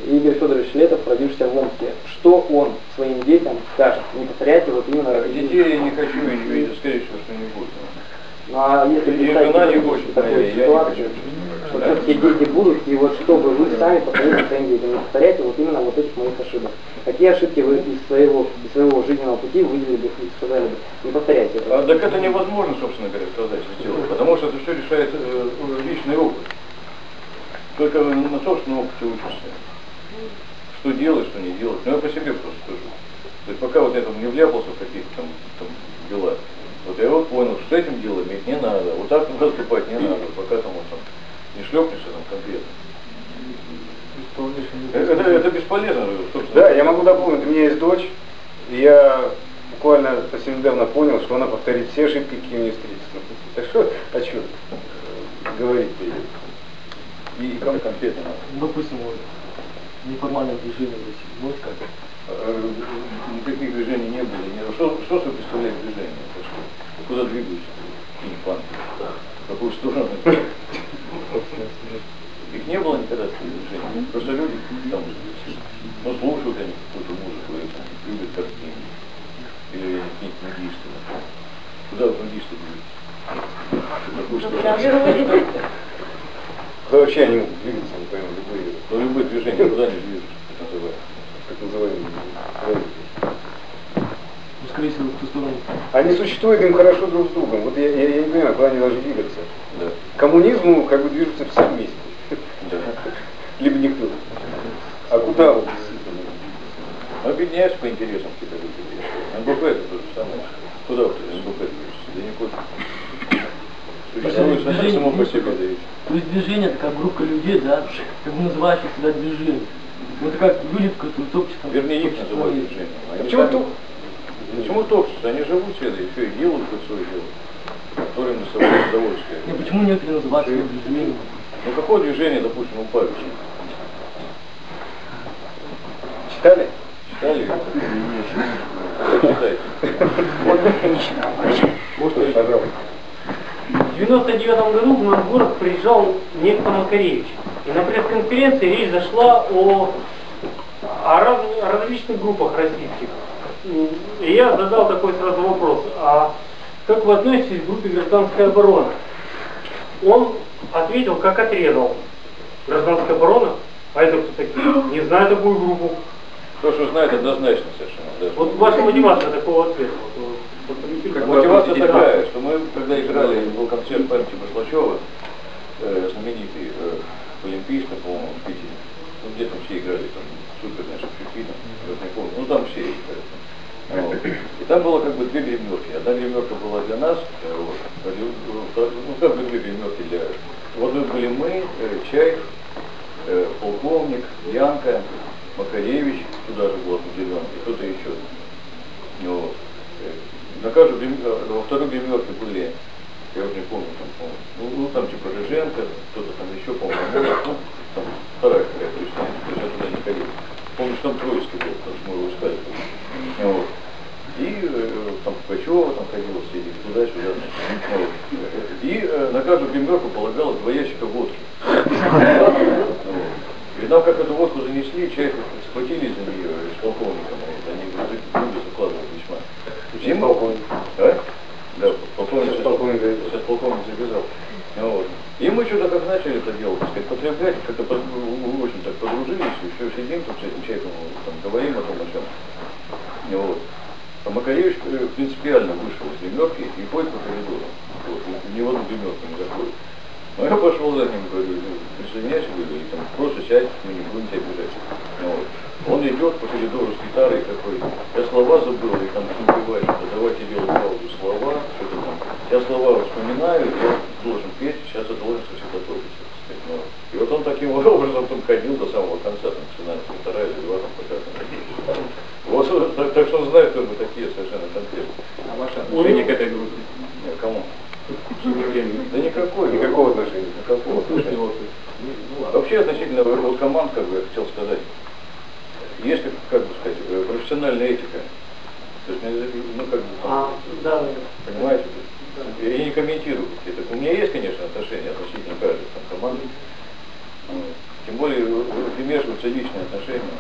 Игорь Федорович Летов, родившийся в Омске. Что он своим детям скажет? Не повторяйте вот именно... Детей я не хочу и не видеть, скорее всего, что не будет. А если и жена не хочет, такую ситуацию, что все-таки дети будут, и вот чтобы вы сами повторили своим детям, не повторяйте вот именно вот этих моих ошибок. Какие ошибки вы из своего, из своего жизненного пути выделили бы и сказали бы? Не повторяйте это. А, так это невозможно, собственно говоря, сказать, сделать, потому что это все решает э, личный опыт. Только на собственном опыте учишься. Что делать, что не делать. Ну я по себе просто скажу. То есть пока вот я там не вляпался в каких-то там, там дела, вот я вот понял, что с этим делом иметь не надо, вот так поступать не надо, пока там он там не шлепнешься там конкретно. Это, это, это бесполезно, собственно. Да, я могу дополнить, у меня есть дочь, и я буквально совсем недавно понял, что она повторит все ошибки, какие у нее встретятся. Так что, о чем говорить-то ей? И кому конкретно надо? Допустим, вот, неформальное движение, вот как это? Никаких движений не было. Что, что собой представляет движение? Куда двигаешься? В какую сторону? Их не было никогда движений. Просто люди там, ну, слушают они какую-то музыку, или любят картины, или какие-нибудь нудисты. Куда вы нудисты двигаетесь? Вообще они могут двигаться, не пойму, любые. Но любые движения, куда они движутся, так называемые. Так называемые. Они существуют, им хорошо друг с другом. Вот я, я, я не понимаю, куда они должны двигаться. Да. К коммунизму как бы движутся все вместе. Да. Либо никто. А куда вот? Объединяешься по интересам тебя людей. эн бэ пэ это то же самое. Куда вот эн бэ пэ движешься? Да никуда. Существует само по себе. То есть движение это как группа людей, да? Как бы называющих себя движением. Это как вылитка, топчется. Вернее, их называют движением. Почему тут? Почему топчутся? Они живут все, да и все, и делают как свое дело, которое им доставляет удовольствие. И почему некоторые называют его движением? Ну какое движение, допустим, у Павича? Читали? Читали? Читайте. Вот что я говорю. В девяносто девятом году в наш город приезжал некто Макаревич. И на пресс-конференции речь зашла о, о, раз, о различных группах российских. И я задал такой сразу вопрос, а как вы относитесь к группе «Гражданская оборона»? Он ответил, как отрезал. «Гражданская оборона»? А это кто такие? Не знаю такую группу. Кто что знает, однозначно совершенно. Даже. Вот ваша мотивация такого ответа? Вот, вот, как мотивация такая, что мы, когда играли, был концерт памяти Маслачева, э, знаменитый э, олимпийский, по-моему, в Питере. Ну, где-то все играли, там, супер, наши чуки, там, ну, там все играли. Вот. И там было как бы две гримерки. Одна гримерка была для нас, вот, ну как бы две гримерки для... Вот тут были мы, э, Чайф, э, полковник, Янка, Макаревич, туда же был определен, и кто-то еще. Вот. На каждую гримерку, во второй гримерке были, я уже не помню, там, помню, ну там типа Жиженко, кто-то там еще, по-моему, ну, там вторая какая-то, то есть я туда не ходил. Помню, что там Троицкий был, потому что мы его искали. Вот. и там Пугачева там ходила сидеть, туда-сюда. И э, на каждую гримерку полагалось два ящика водки. И нам как эту водку занесли, чай схватили за нее с полковником, они грузы закладывали весьма. Сейчас полковник. А? Да, полковник, сейчас полковник, сейчас полковник завязал. Вот. И мы что-то как начали это делать, так сказать, потреблять, как-то очень так подружились, и все сидим тут с этим чайком, там, говорим о том, о чем. Вот. А Макаревич принципиально вышел из гримерки и ходит по коридору. Вот, ни в одну гримерку не заходит. Ну я пошел за ним, говорю, присоединяйся, говорю, и там просто сядь, мы не будем тебя бежать. Вот. Он идет по коридору с гитарой такой, я слова забыл, и там напеваешь, что давайте делать паузу слова, что-то там. Я слова вспоминаю, я должен петь, сейчас я должен сосредоточиться. Вот. И вот он таким образом там ходил до самого конца, там, сценарий полтора или два, там, пока там. Вот, так, так что он знает, кто мы такие совершенно конкретно. А ваше отношение к этой группе? Нет, кому? Да никакой. Никакого отношения. Никакого отношения. Вообще относительно вот команд, как бы я хотел сказать, есть, как бы сказать, профессиональная этика. То есть, ну, как бы, а, да, понимаете? Да. Я не комментирую. Это, у меня есть, конечно, отношения относительно каждой там, команды. Тем более вмешиваются личные отношения.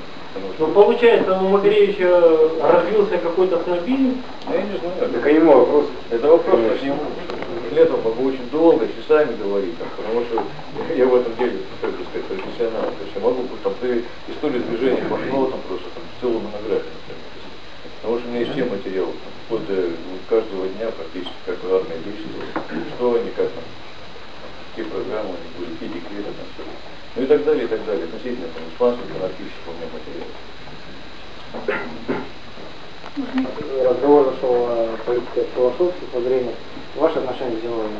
Что... Ну, получается, у Макаревича развился какой-то снобизм? Да, я не знаю. Так а ему вопрос. Это вопрос к нему. Летов могу очень долго, часами говорить, там, потому что я в этом деле, как бы сказать, профессионал. То есть я могу там при истории движения пошло там просто там, целую монографию. Потому что у меня есть все материалы, там, вплоть до каждого дня практически, как в армии лично, что они, как там, какие программы, какие декреты, там, все. Ну и так далее, и так далее. Относительно там, испанских анархистов у меня материалы. Разговор зашел о политике философских воззрений. Ваше отношение к Зиновьеву?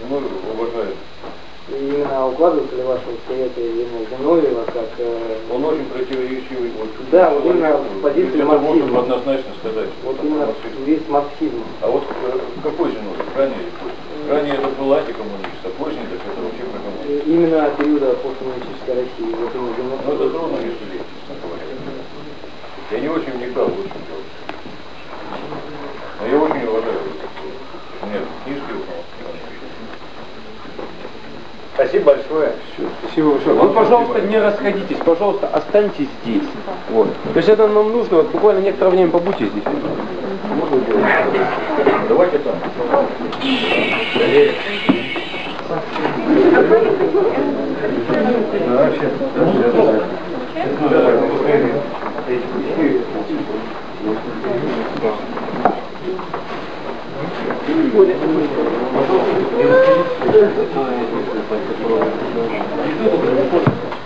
Зиновьева уважаю. И именно укладываются ли ваши советы именно Зиновьева как... Э... Он очень противоречивый. Вот, да, вот именно позиция марксизма. Можно однозначно сказать. Вот именно весь марксизм. А вот какой Зиновьев? Ранее или поздний? Ранее это был антикоммунист, а поздний так это вообще про коммунист. Именно периода посткоммунистической России. Вот именно Зиновьев. Ну это трудно решить, честно говоря. Я не очень вникал в общем дело. Но я очень уважаю. Нет, книжки у него. Спасибо большое. Все, спасибо большое. Вы, пожалуйста, не расходитесь, пожалуйста, останьтесь здесь. Вот. То есть это нам нужно, вот буквально некоторое время побудьте здесь. Давайте там. Gracias.